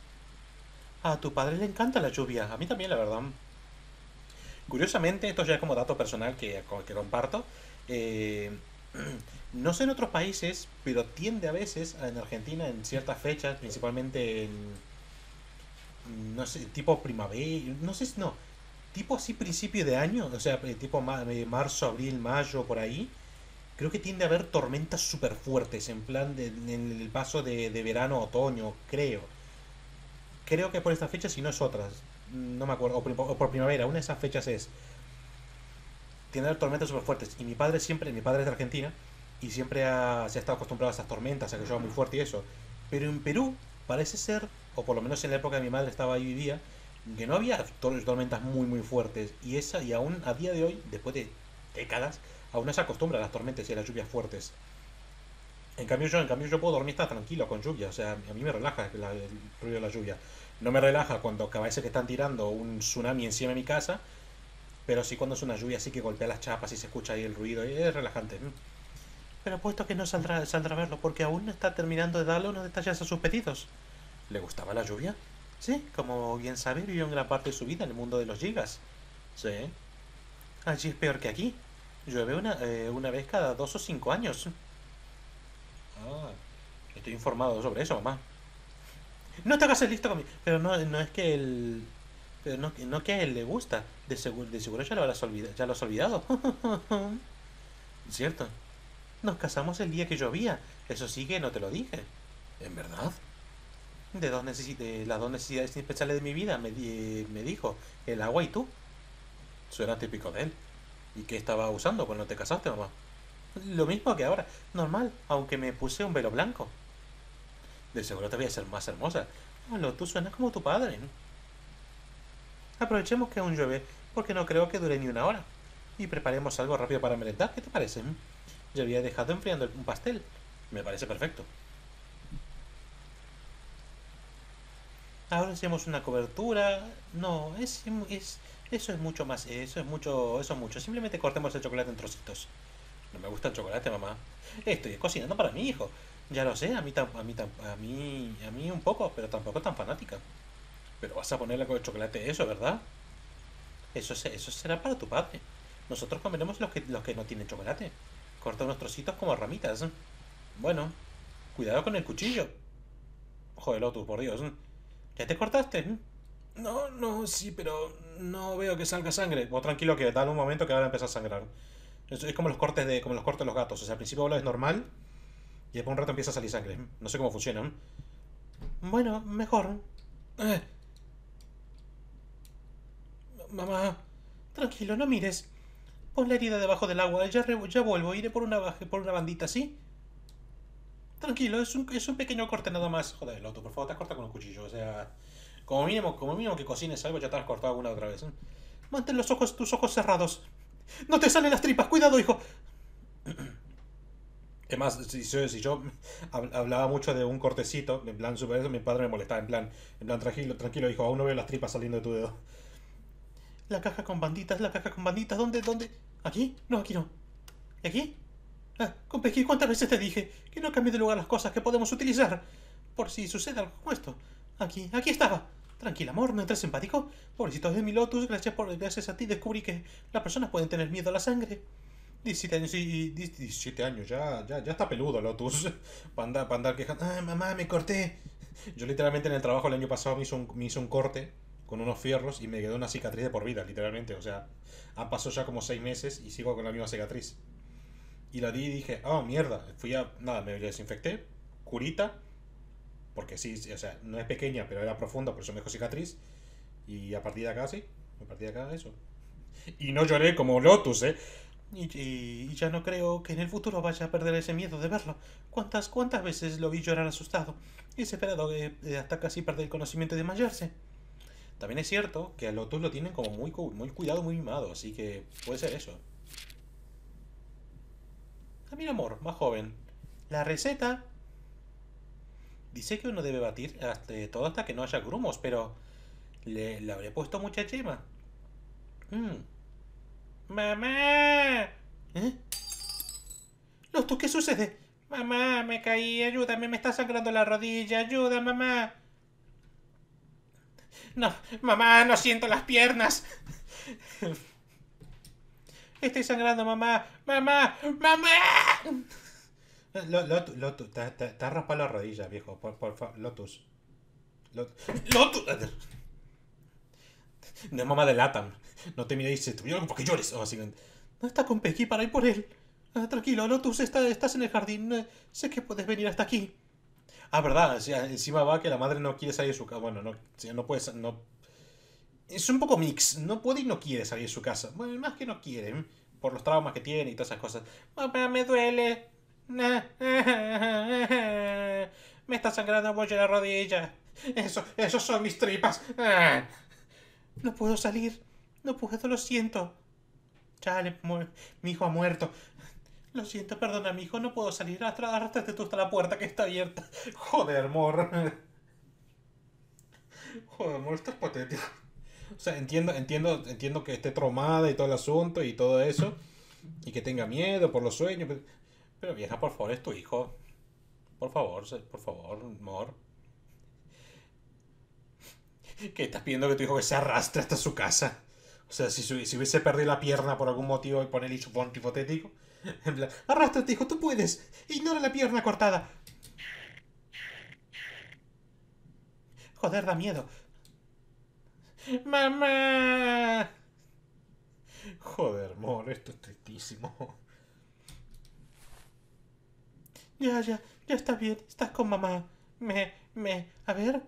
A tu padre le encanta la lluvia. A mí también, la verdad. Curiosamente, esto ya es como dato personal que, que comparto. Eh, no sé en otros países, pero tiende a veces, en Argentina, en ciertas fechas, principalmente en... no sé, tipo primavera, no sé, no, tipo así principio de año, o sea, tipo marzo, abril, mayo, por ahí, creo que tiende a haber tormentas súper fuertes, en plan, de, en el paso de, de verano a otoño, creo. Creo que por esta fecha, si no es otras, no me acuerdo, o por, o por primavera, una de esas fechas es. Tiende a haber tormentas súper fuertes, y mi padre siempre, mi padre es de Argentina, y siempre ha, se ha estado acostumbrado a esas tormentas, a que llueva muy fuerte y eso. Pero en Perú parece ser, o por lo menos en la época de mi madre estaba ahí vivía, que no había tormentas muy muy fuertes, y esa y aún a día de hoy, después de décadas, aún no se acostumbra a las tormentas y a las lluvias fuertes. En cambio yo, en cambio yo puedo dormir estar tranquilo con lluvia, o sea, a mí me relaja la, el ruido de la lluvia. No me relaja cuando parece que están tirando un tsunami encima de mi casa, pero sí cuando es una lluvia así que golpea las chapas y se escucha ahí el ruido, y es relajante. Pero apuesto que no saldrá, saldrá a verlo, porque aún no está terminando de darle unos detalles a sus pedidos. ¿Le gustaba la lluvia? Sí, como bien sabe, vivió en gran parte de su vida en el mundo de los gigas. Sí. Allí es peor que aquí. Llueve una, eh, una vez cada dos o cinco años. Ah, estoy informado sobre eso, mamá. No te hagas el listo conmigo. Pero no, no es que él... Pero no, no que a él le gusta. De seguro, de seguro ya lo habrás olvidado. Ya lo has olvidado. Cierto. Nos casamos el día que llovía. Eso sí que no te lo dije. ¿En verdad? De, dos de las dos necesidades especiales de mi vida, me, di me dijo. El agua y tú. Suena típico de él. ¿Y qué estaba usando cuando te casaste, mamá? Lo mismo que ahora. Normal, aunque me puse un velo blanco. De seguro te voy a ser más hermosa. Bueno, tú suenas como tu padre. Aprovechemos que aún llueve, porque no creo que dure ni una hora. Y preparemos algo rápido para merendar. ¿Qué te parece? Yo había dejado enfriando un pastel. Me parece perfecto. Ahora hacemos una cobertura. No, es, es, eso es mucho más. Eso es mucho. Eso es mucho. Simplemente cortemos el chocolate en trocitos. No me gusta el chocolate, mamá. Estoy cocinando para mi hijo. Ya lo sé, a mí, a mí, a mí, a mí un poco, pero tampoco tan fanática. Pero vas a ponerle con el chocolate eso, ¿verdad? Eso, eso será para tu padre. Nosotros comeremos los que, los que no tienen chocolate. Corta unos trocitos como ramitas. Bueno, cuidado con el cuchillo. Joder, Lotus, por Dios. ¿Ya te cortaste? No, no, sí, pero no veo que salga sangre. Vos tranquilo que dale un momento que ahora empieza a sangrar. Es, es como los cortes de como los cortes de los gatos. O sea, al principio lo es normal y después un rato empieza a salir sangre. No sé cómo funciona. Bueno, mejor. Eh. Mamá, tranquilo, no mires. Pon la herida debajo del agua, ya, re, ya vuelvo, iré por una, por una bandita, ¿sí? Tranquilo, es un, es un pequeño corte nada más. Joder, Loto, por favor, te has cortado con un cuchillo, o sea... Como mínimo, como mínimo que cocines algo, ya te has cortado alguna otra vez. ¿Eh? Mantén los ojos, tus ojos cerrados. ¡No te salen las tripas! ¡Cuidado, hijo! Es más, si, si yo hablaba mucho de un cortecito, en plan super eso, mi padre me molestaba, en plan... En plan, tranquilo, tranquilo, hijo, aún no veo las tripas saliendo de tu dedo. La caja con banditas, la caja con banditas, ¿dónde, dónde? ¿Aquí? No, aquí no. ¿Aquí? Ah, Compejil, ¿cuántas veces te dije que no cambies de lugar las cosas que podemos utilizar? Por si sucede algo como esto. Aquí, aquí estaba. Tranquila, amor, no entres empático. Pobrecitos de mi Lotus, gracias, por, gracias a ti descubrí que las personas pueden tener miedo a la sangre. diecisiete años, ya, ya, ya está peludo, Lotus. Para andar, para andar quejando. Ay, mamá, me corté. Yo literalmente en el trabajo el año pasado me hizo un, me hizo un corte. Con unos fierros y me quedó una cicatriz de por vida, literalmente. O sea, han pasado ya como seis meses y sigo con la misma cicatriz. Y la di y dije, ah, oh, mierda. Fui a... Nada, me desinfecté. Curita. Porque sí, o sea, no es pequeña, pero era profunda, por eso me dejó cicatriz. Y a partir de acá, sí. A partir de acá, eso. Y no lloré como Lotus, ¿eh? Y, y, y ya no creo que en el futuro vaya a perder ese miedo de verlo. ¿Cuántas, cuántas veces lo vi llorar asustado? Y desesperado eh, hasta casi perder el conocimiento y desmayarse. También es cierto que a Lotus lo tienen como muy, muy cuidado, muy mimado, así que puede ser eso. Ah, mira, amor, más joven. La receta dice que uno debe batir hasta, todo hasta que no haya grumos, pero le, le habré puesto mucha yema. Mm. ¡Mamá! ¿Eh? Lotus, ¿qué sucede? Mamá, me caí, ayúdame, me está sangrando la rodilla, ayuda, mamá. No, mamá, no siento las piernas. Estoy sangrando, mamá. Mamá, mamá. Lotus, Lotus, te has raspado la rodilla, viejo. Por favor, Lotus. Lotus. No es mamá de LATAM. No te miréis, te vio porque llores. O básicamente. ¿Dónde está con Peggy para ir por él? Ah, tranquilo, Lotus, está, estás en el jardín. Sé que puedes venir hasta aquí. Ah, verdad. Encima va que la madre no quiere salir de su casa. Bueno, no, no puede. No... Es un poco mix. No puede y no quiere salir de su casa. Bueno, más que no quiere. Por los traumas que tiene y todas esas cosas. Mamá, me duele. Me está sangrando mucho la rodilla. Eso, eso son mis tripas. No puedo salir. No puedo, lo siento. Chale, mi hijo ha muerto. Lo siento, perdona, mi hijo, no puedo salir. Arrastrate tú hasta la puerta que está abierta. Joder, amor. Joder, amor, esto es patético. O sea, entiendo, entiendo, entiendo que esté traumada y todo el asunto y todo eso. Y que tenga miedo por los sueños. Pero, pero vieja, por favor, es tu hijo. Por favor, por favor, amor. Que estás pidiendo que tu hijo que se arrastre hasta su casa. O sea, si, si hubiese perdido la pierna por algún motivo y poner su punto hipotético. En plan, arrástrate, hijo, tú puedes. Ignora la pierna cortada. Joder, da miedo. ¡Mamá! Joder, amor, esto es tristísimo. Ya, ya, ya está bien, estás con mamá. Me, me, a ver.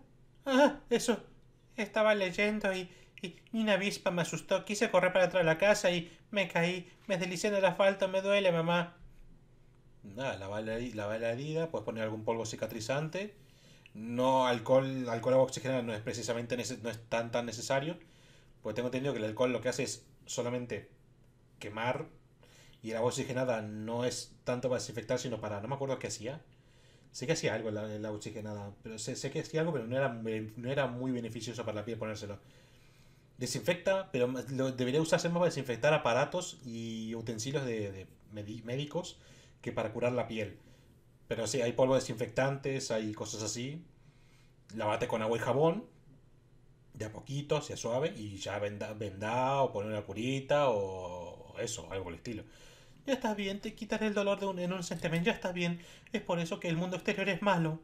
Ah, eso. Estaba leyendo y, y, y una avispa me asustó. Quise correr para atrás de la casa y me caí. Me deslicé en el asfalto, me duele, mamá. Nada, lava la, lava la herida, puedes poner algún polvo cicatrizante. No, alcohol, alcohol agua oxigenada no es precisamente, no es tan tan necesario. Pues tengo entendido que el alcohol lo que hace es solamente quemar. Y el agua oxigenada no es tanto para desinfectar, sino para... No me acuerdo qué hacía. Sé que hacía algo el agua oxigenada. Pero sé, sé que hacía algo, pero no era, no era muy beneficioso para la piel ponérselo. Desinfecta, pero lo debería usarse más para desinfectar aparatos y utensilios de, de médicos que para curar la piel. Pero sí, hay polvo desinfectantes, hay cosas así. Lávate con agua y jabón. De a poquito, sea suave. Y ya vendá, vendá o poner una curita o eso, algo por el estilo. Ya estás bien, te quitaré el dolor de un, en un sentimiento. Ya estás bien. Es por eso que el mundo exterior es malo.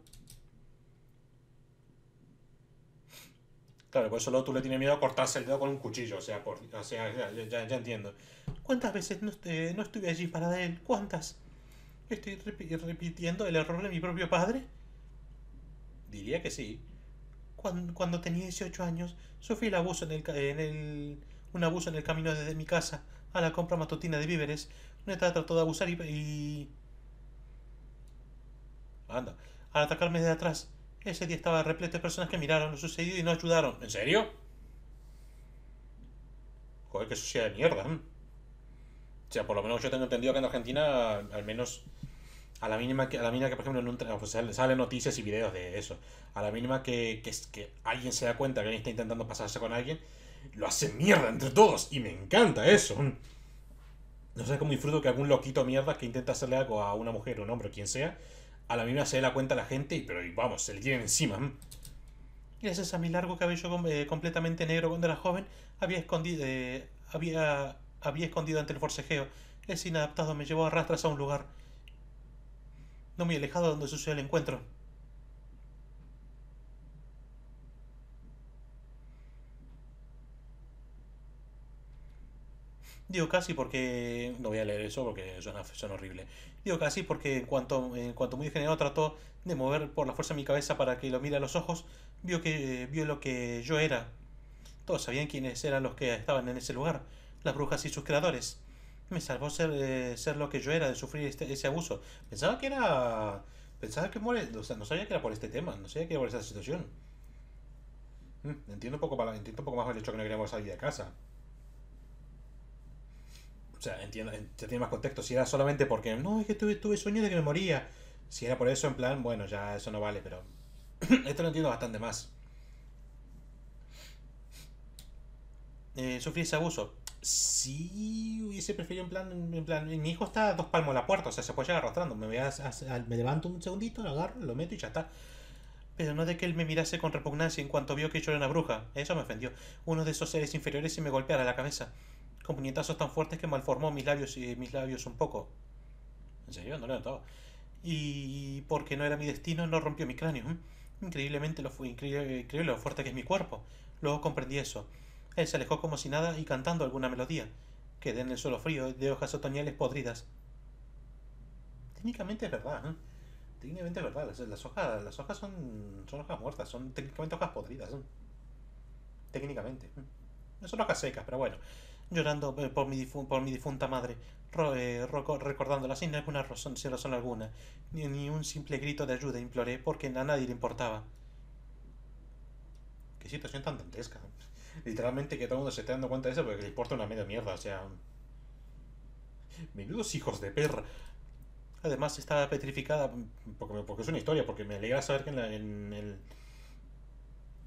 Claro, por eso luego tú le tienes miedo a cortarse el dedo con un cuchillo. O sea, por, o sea ya, ya, ya entiendo. ¿Cuántas veces no, eh, no estuve allí para él? ¿Cuántas? ¿Estoy repitiendo el error de mi propio padre? Diría que sí. Cuando, cuando tenía dieciocho años, sufrí el abuso en el, en el, un abuso en el camino desde mi casa a la compra matutina de víveres. Una estaba trató de abusar y, y... Anda. Al atacarme desde atrás. Ese día estaba repleto de personas que miraron lo sucedido y no ayudaron. ¿En serio? Joder, qué sucia de mierda. ¿eh? O sea, por lo menos yo tengo entendido que en Argentina, al menos a la mínima que, a la mínima que por ejemplo, en un, pues salen noticias y videos de eso. A la mínima que, que, que alguien se da cuenta que alguien está intentando pasarse con alguien, lo hace mierda entre todos. Y me encanta eso. No sé cómo disfruto que algún loquito mierda que intenta hacerle algo a una mujer o un hombre o quien sea, a la mínima se da cuenta a la gente, y, pero y vamos, se le tienen encima. Gracias a mi largo cabello eh, completamente negro cuando era joven, había escondido... Eh, había... Había escondido ante el forcejeo. Ese inadaptado me llevó a rastras a un lugar no muy alejado donde sucedió el encuentro. Digo casi porque... No voy a leer eso porque suena, suena horrible. Digo casi porque en cuanto, en cuanto muy degenerado trató de mover por la fuerza mi cabeza para que lo mire a los ojos, vio, que, eh, vio lo que yo era. Todos sabían quiénes eran los que estaban en ese lugar. Las brujas y sus creadores. Me salvó ser, eh, ser lo que yo era de sufrir este, ese abuso. Pensaba que era... Pensaba que... More, o sea, no sabía que era por este tema. No sabía que era por esa situación. Mm, entiendo, un poco para, entiendo un poco más el hecho que no queríamos salir de casa. O sea, entiendo, ya tiene más contexto. Si era solamente porque... No, es que tuve, tuve sueño de que me moría. Si era por eso, en plan... Bueno, ya eso no vale, pero... Esto lo entiendo bastante más. Eh, sufrí ese abuso. Sí, hubiese preferido en plan, en plan... Mi hijo está a dos palmos de la puerta, o sea, se puede llegar arrastrando. Me, voy a, a, me levanto un segundito, lo agarro, lo meto y ya está. Pero no de que él me mirase con repugnancia en cuanto vio que yo era una bruja. Eso me ofendió. Uno de esos seres inferiores y me golpeara la cabeza. Con puñetazos tan fuertes que malformó mis labios, eh, mis labios un poco. En serio, no lo notaba. Y porque no era mi destino, no rompió mi cráneo. Increíblemente lo fue, increíble, increíble lo fuerte que es mi cuerpo. Luego comprendí eso. Él se alejó como si nada y cantando alguna melodía. Quedé en el suelo frío de hojas otoñales podridas. Técnicamente es verdad, ¿eh? Técnicamente es verdad. Las, las hojas, las hojas son, son hojas muertas, son técnicamente hojas podridas. ¿eh? Técnicamente. No son hojas secas, pero bueno. Llorando por mi, difu por mi difunta madre, ro eh, recordándola sin alguna razón, sin razón alguna. Ni, ni un simple grito de ayuda imploré porque a nadie le importaba. Qué situación tan dantesca. Literalmente que todo el mundo se esté dando cuenta de eso porque le importa una media mierda, o sea... Menudos hijos de perra. Además estaba petrificada porque, porque es una historia, porque me alegra saber que en, la, en el...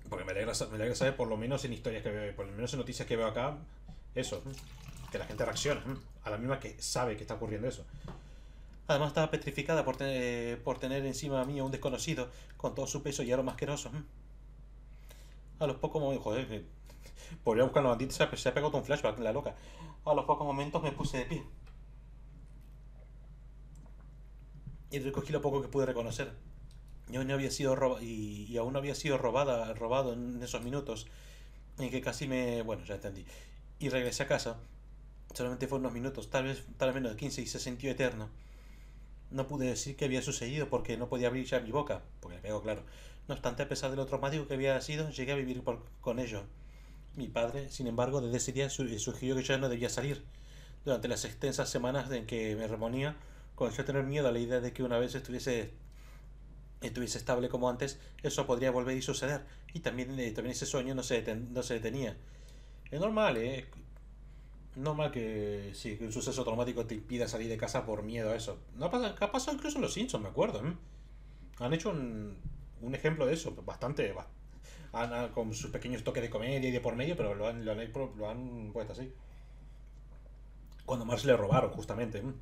Porque me alegra, me alegra saber, por lo menos en historias que veo, por lo menos en noticias que veo acá, eso, que la gente reacciona a la misma que sabe que está ocurriendo eso. Además estaba petrificada por, ten, por tener encima mío un desconocido con todo su peso y aroma asqueroso. A los pocos momentos, joder, podría buscar los bandidos, se ha pegado un flashback, la loca. A los pocos momentos me puse de pie. Y recogí lo poco que pude reconocer. Y aún no había sido roba y, y aún no había sido robada, robado en esos minutos en que casi me... Bueno, ya entendí. Y regresé a casa. Solamente fueron unos minutos, tal vez tal vez menos de quince, y se sintió eterno. No pude decir qué había sucedido porque no podía abrir ya mi boca, porque le pegó, claro. No obstante, a pesar de lo traumático que había sido, llegué a vivir por, con ello. Mi padre, sin embargo, desde ese día su, sugirió que ya no debía salir. Durante las extensas semanas en que me reponía, comencé a tener miedo a la idea de que una vez estuviese... estuviese estable como antes, eso podría volver y suceder, y también, eh, también ese sueño no se, deten no se detenía. Es normal, ¿eh? Normal que sí, que un suceso traumático te impida salir de casa por miedo a eso. No ha pasado, ha pasado incluso en los Simpsons, me acuerdo. ¿eh? Han hecho un, un ejemplo de eso, bastante, bah, han, con sus pequeños toques de comedia y de por medio, pero lo han, lo han, lo han puesto así. Cuando Marsh le robaron, justamente. ¿eh?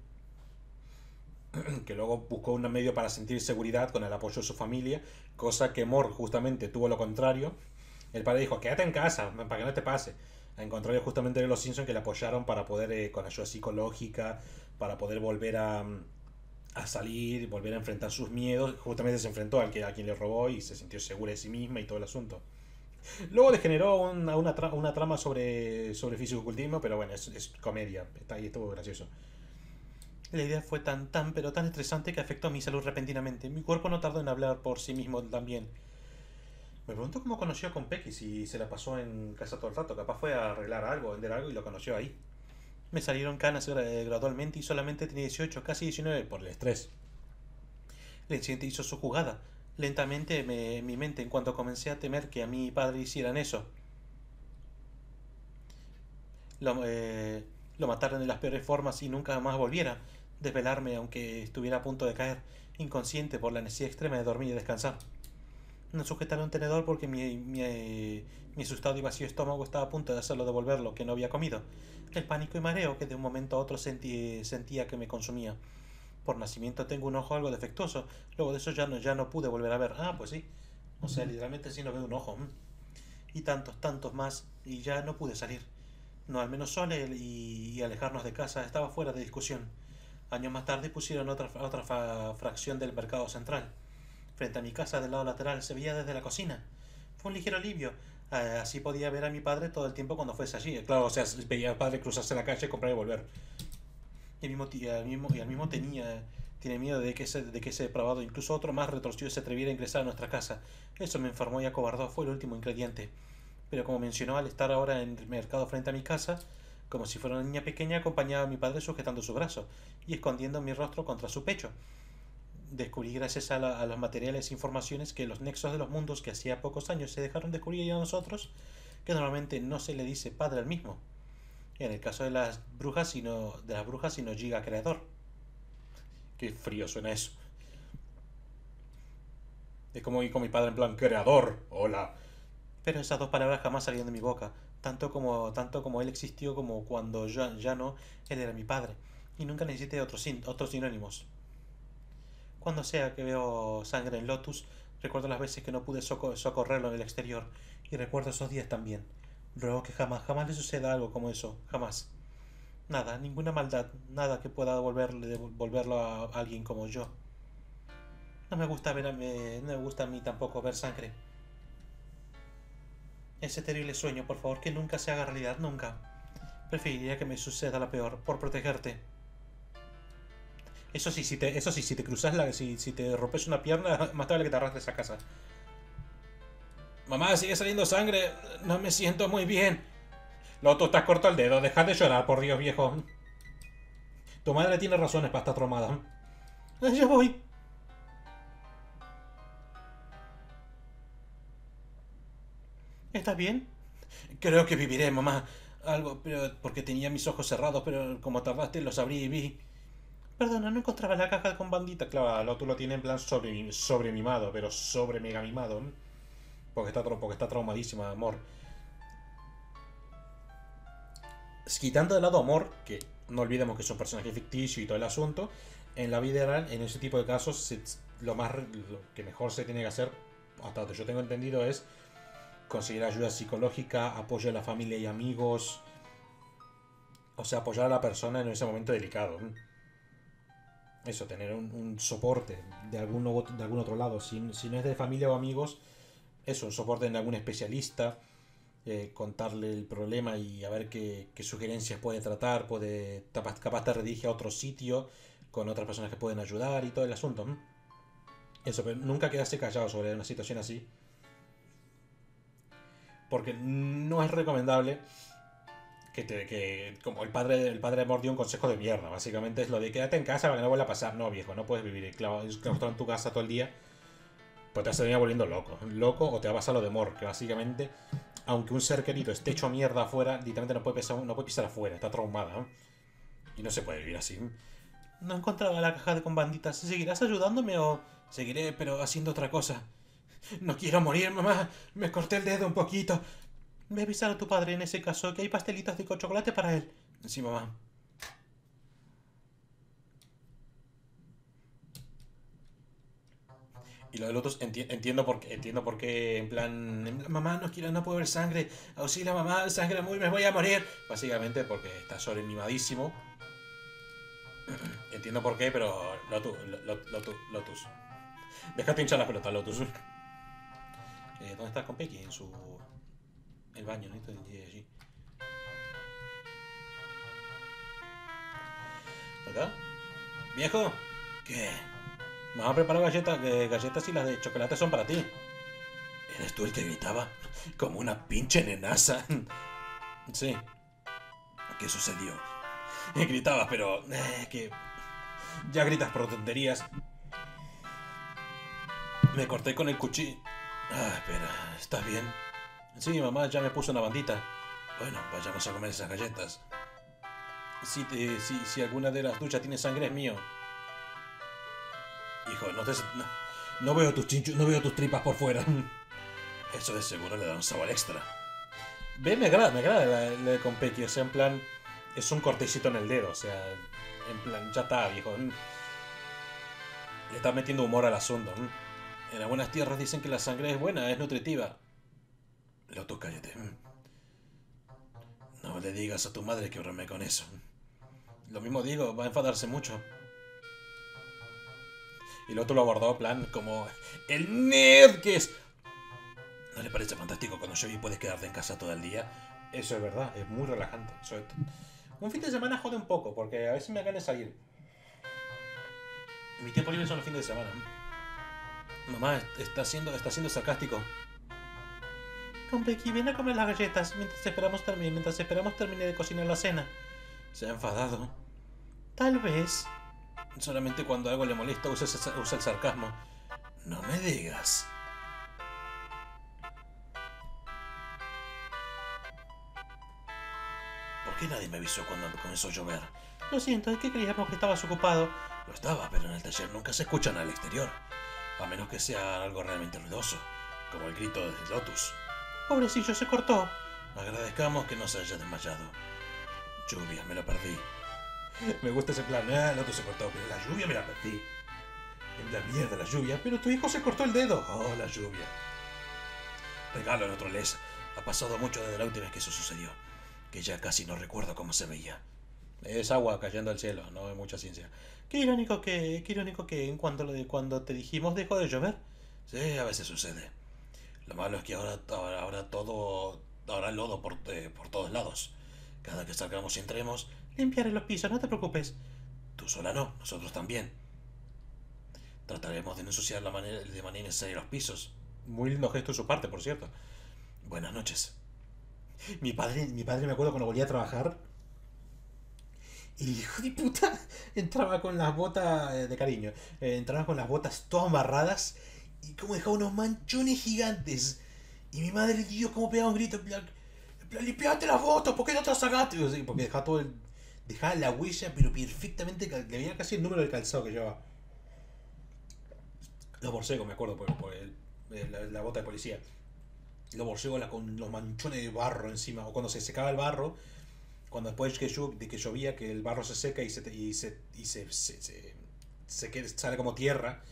Que luego buscó un medio para sentir seguridad con el apoyo de su familia, cosa que Moore justamente tuvo lo contrario. El padre dijo, quédate en casa, para que no te pase. Al contrario justamente de los Simpsons, que le apoyaron para poder, eh, con ayuda psicológica, para poder volver a, a salir, volver a enfrentar sus miedos. Justamente se enfrentó al que, a quien le robó y se sintió segura de sí misma y todo el asunto. Luego le generó una, una, tra una trama sobre, sobre fisicocultismo, pero bueno, es, es comedia, está ahí, estuvo gracioso. La idea fue tan, tan, pero tan estresante que afectó a mi salud repentinamente. Mi cuerpo no tardó en hablar por sí mismo también. Me pregunto cómo conoció con Pecky, si se la pasó en casa todo el rato. Capaz fue a arreglar algo, vender algo y lo conoció ahí. Me salieron canas gradualmente y solamente tenía dieciocho, casi diecinueve, por el estrés. El incidente hizo su jugada. Lentamente me, en mi mente, en cuanto comencé a temer que a mi padre hicieran eso. Lo, eh, lo mataron de las peores formas y nunca más volviera. Desvelarme, aunque estuviera a punto de caer, inconsciente por la necesidad extrema de dormir y descansar. No sujetaron un tenedor porque mi, mi, mi asustado y vacío estómago estaba a punto de hacerlo devolver lo que no había comido. El pánico y mareo que de un momento a otro sentí, sentía que me consumía. Por nacimiento tengo un ojo algo defectuoso, luego de eso ya no, ya no pude volver a ver. Ah, pues sí. O sea, literalmente sí no veo un ojo. Y tantos, tantos más, y ya no pude salir. No, al menos solo y, y alejarnos de casa estaba fuera de discusión. Años más tarde pusieron otra, otra fa, fracción del mercado central. Frente a mi casa, del lado lateral, se veía desde la cocina. Fue un ligero alivio. Eh, así podía ver a mi padre todo el tiempo cuando fuese allí. Claro, o sea, veía al padre cruzarse la calle, comprar y volver. Y al mismo, y al mismo, y al mismo tenía, tiene miedo de que, ese, de que ese depravado, incluso otro más retorcido, se atreviera a ingresar a nuestra casa. Eso me enfermó y acobardó, fue el último ingrediente. Pero como mencionó, al estar ahora en el mercado frente a mi casa... Como si fuera una niña pequeña, acompañaba a mi padre sujetando su brazo y escondiendo mi rostro contra su pecho. Descubrí, gracias a, la, a los materiales e informaciones, que los nexos de los mundos que hacía pocos años se dejaron descubrir a nosotros, que normalmente no se le dice padre al mismo. En el caso de las brujas, sino, de las brujas, sino llega creador. Qué frío suena eso. Es como ir con mi padre en plan, creador, hola. Pero esas dos palabras jamás salieron de mi boca. Tanto como, tanto como él existió, como cuando ya, ya no, él era mi padre. Y nunca necesité otros, otros sinónimos. Cuando sea que veo sangre en Lotus, recuerdo las veces que no pude socor socorrerlo en el exterior. Y recuerdo esos días también. Ruego que jamás, jamás le suceda algo como eso. Jamás. Nada, ninguna maldad. Nada que pueda devolverle, devolverlo a alguien como yo. No me gusta ver a mí, no me gusta a mí tampoco ver sangre. Ese terrible sueño, por favor, que nunca se haga realidad, nunca. Preferiría que me suceda la peor, por protegerte. Eso sí, si te, eso sí, si te cruzas la... Si, si te rompes una pierna, más vale que te arrastres a casa. Mamá, sigue saliendo sangre. No me siento muy bien. Lotus, te has cortado el dedo. Dejad de llorar, por Dios, viejo. Tu madre tiene razones para estar traumada. Yo voy. ¿Estás bien? Creo que viviré, mamá. Algo, pero porque tenía mis ojos cerrados, pero como tardaste los abrí y vi. Perdona, no encontraba la caja con bandita. Claro, Lotus lo tiene en plan sobre, sobre mimado, pero sobre mega mimado. Porque está, porque está traumadísima, amor. Quitando de lado amor, que no olvidemos que es un personaje ficticio y todo el asunto, en la vida real, en ese tipo de casos, se, lo, más, lo que mejor se tiene que hacer, hasta donde yo tengo entendido, es conseguir ayuda psicológica, apoyo de la familia y amigos. O sea, apoyar a la persona en ese momento delicado. Eso, tener un, un soporte de algún, de algún otro lado. Si, si no es de familia o amigos, eso, un soporte en algún especialista, eh, contarle el problema y a ver qué, qué sugerencias puede tratar, puede capaz te redirige a otro sitio con otras personas que pueden ayudar y todo el asunto. ¿eh? Eso, pero nunca quedarse callado sobre una situación así. Porque no es recomendable que, te, que como el padre, el padre amor dio un consejo de mierda, básicamente es lo de quédate en casa para que no vuelva a pasar. No, viejo, no puedes vivir claustrado en tu casa todo el día. Pues te vas a terminar volviendo loco. Loco o te va a pasar lo de Mor, que básicamente, aunque un ser querido esté hecho mierda afuera, literalmente no puede pisar, no puede pisar afuera, está traumada. ¿eh? Y no se puede vivir así. No encontraba la caja con banditas. ¿Seguirás ayudándome o...? Seguiré, pero haciendo otra cosa. No quiero morir, mamá. Me corté el dedo un poquito. Ve a avisar a tu padre en ese caso, que hay pastelitos de chocolate para él. Sí, mamá. Y lo de Lotus, enti entiendo por qué, entiendo por qué, en plan, mamá, no quiero, no puedo ver sangre, auxilia mamá, sangre muy, me voy a morir. Básicamente porque está sobre mimadísimo. Entiendo por qué, pero Lotus, Lotus, Lotus. Déjate hinchar la pelota, Lotus. Eh, ¿Dónde estás con Pequi? En su... el baño, ¿no? Entonces, allí. ¿Acá? ¿Viejo? ¿Qué? Me vas a preparar galletas, eh, galletas y las de chocolate son para ti. ¿Eres tú el que gritaba? Como una pinche nenaza. Sí. ¿Qué sucedió? Gritabas, pero... Eh, que... Ya gritas por tonterías. Me corté con el cuchillo. Ah, espera, ¿estás bien? Sí, mamá ya me puso una bandita. Bueno, vayamos a comer esas galletas. Si, te, si, si alguna de las duchas tiene sangre es mío. Hijo, no te... No, no veo tus chinchos, no veo tus tripas por fuera. Eso de seguro le da un sabor extra. Ve, me agrada, me agrada la, la de Compeki. O sea, en plan... Es un cortecito en el dedo, o sea... En plan, ya está, viejo. Le estás metiendo humor al asunto. En algunas tierras dicen que la sangre es buena, es nutritiva. Lotus, cállate. No le digas a tu madre que bromee con eso. Lo mismo digo, va a enfadarse mucho. Y el otro lo abordó, plan, como... ¡El nerd que es! ¿No le parece fantástico cuando llueve y puedes quedarte en casa todo el día? Eso es verdad, es muy relajante. Soy... Un fin de semana jode un poco, porque a veces me ganas salir. Mis tiempos libres son los fines de semana. Mamá, está siendo, está siendo sarcástico. Compeki, ven a comer las galletas mientras esperamos, termine, mientras esperamos termine de cocinar la cena. Se ha enfadado. Tal vez. Solamente cuando algo le molesta usa, usa el sarcasmo. No me digas. ¿Por qué nadie me avisó cuando comenzó a llover? Lo siento, es que creíamos que estabas ocupado. Lo estaba, pero en el taller nunca se escuchan al exterior. A menos que sea algo realmente ruidoso, como el grito de Lotus. Pobrecillo, se cortó. Agradezcamos que no se haya desmayado. Lluvia, me la perdí. Me gusta ese plan. Ah, Lotus se cortó, pero la lluvia me la perdí. En la mierda la lluvia, pero tu hijo se cortó el dedo. Oh, la lluvia. Regalo en otro les. Ha pasado mucho desde la última vez que eso sucedió, que ya casi no recuerdo cómo se veía. Es agua cayendo al cielo, no hay mucha ciencia. Qué irónico que, qué irónico que en cuanto, cuando te dijimos dejó de llover. Sí, a veces sucede. Lo malo es que ahora, ahora, ahora todo... Ahora lodo por, eh, por todos lados. Cada que salgamos y entremos, limpiaré los pisos, no te preocupes. Tú sola no, nosotros también. Trataremos de no ensuciar la manera, de manera innecesaria los pisos. Muy lindo gesto de su parte, por cierto. Buenas noches. Mi padre, mi padre me acuerdo cuando volví a trabajar. El hijo de puta entraba con las botas de cariño. Eh, entraba con las botas todas amarradas y como dejaba unos manchones gigantes. Y mi madre, Dios, cómo pegaba un grito. Limpiate las botas, ¿por qué no te las sacaste? Porque dejaba todo el... Dejaba la huella, pero perfectamente, le veía casi el número del calzado que llevaba. Los borcegos, me acuerdo, por, por el, la, la bota de policía. Los borcegos la, con los manchones de barro encima. O cuando se secaba el barro, cuando después que, llo, de que llovía, que el barro se seca y se y se, y se, se, se, se, se sale como tierra.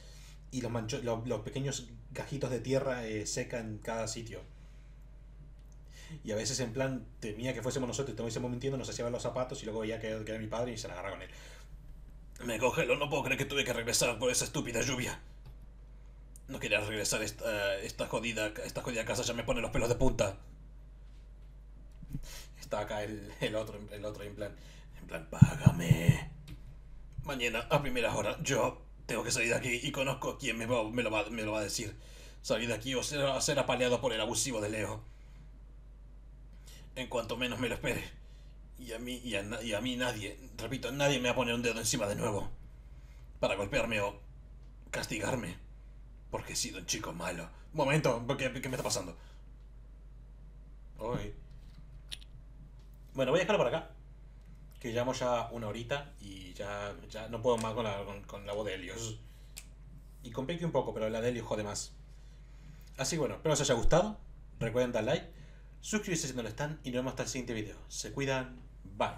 Y los, mancho, los, los pequeños gajitos de tierra eh, secan cada sitio. Y a veces en plan, temía que fuésemos nosotros y estuviésemos mintiendo, nos hacían los zapatos y luego veía que, que era mi padre y se la agarraba con él. Me congeló, no puedo creer que tuve que regresar por esa estúpida lluvia. No quería regresar, esta, esta, jodida, esta jodida casa ya me pone los pelos de punta. Está acá el, el otro, el otro en plan, en plan, págame. Mañana a primeras horas yo tengo que salir de aquí y conozco quién me, va, me, lo, va, me lo va a decir. Salir de aquí o ser, ser apaleado por el abusivo de Leo. En cuanto menos me lo espere. Y a mí, y a, y a mí nadie, repito, nadie me va a poner un dedo encima de nuevo. Para golpearme o castigarme. Porque he sido un chico malo. Un momento, ¿qué, qué me está pasando? Uy. Bueno, voy a dejarlo por acá. Que llevamos ya una horita y ya, ya no puedo más con la, con, con la voz de Helios. Y con Peque un poco, pero la de Helios jode más. Así que bueno, espero que os haya gustado. Recuerden dar like. Suscribirse si no lo están y nos vemos hasta el siguiente video. Se cuidan. Bye.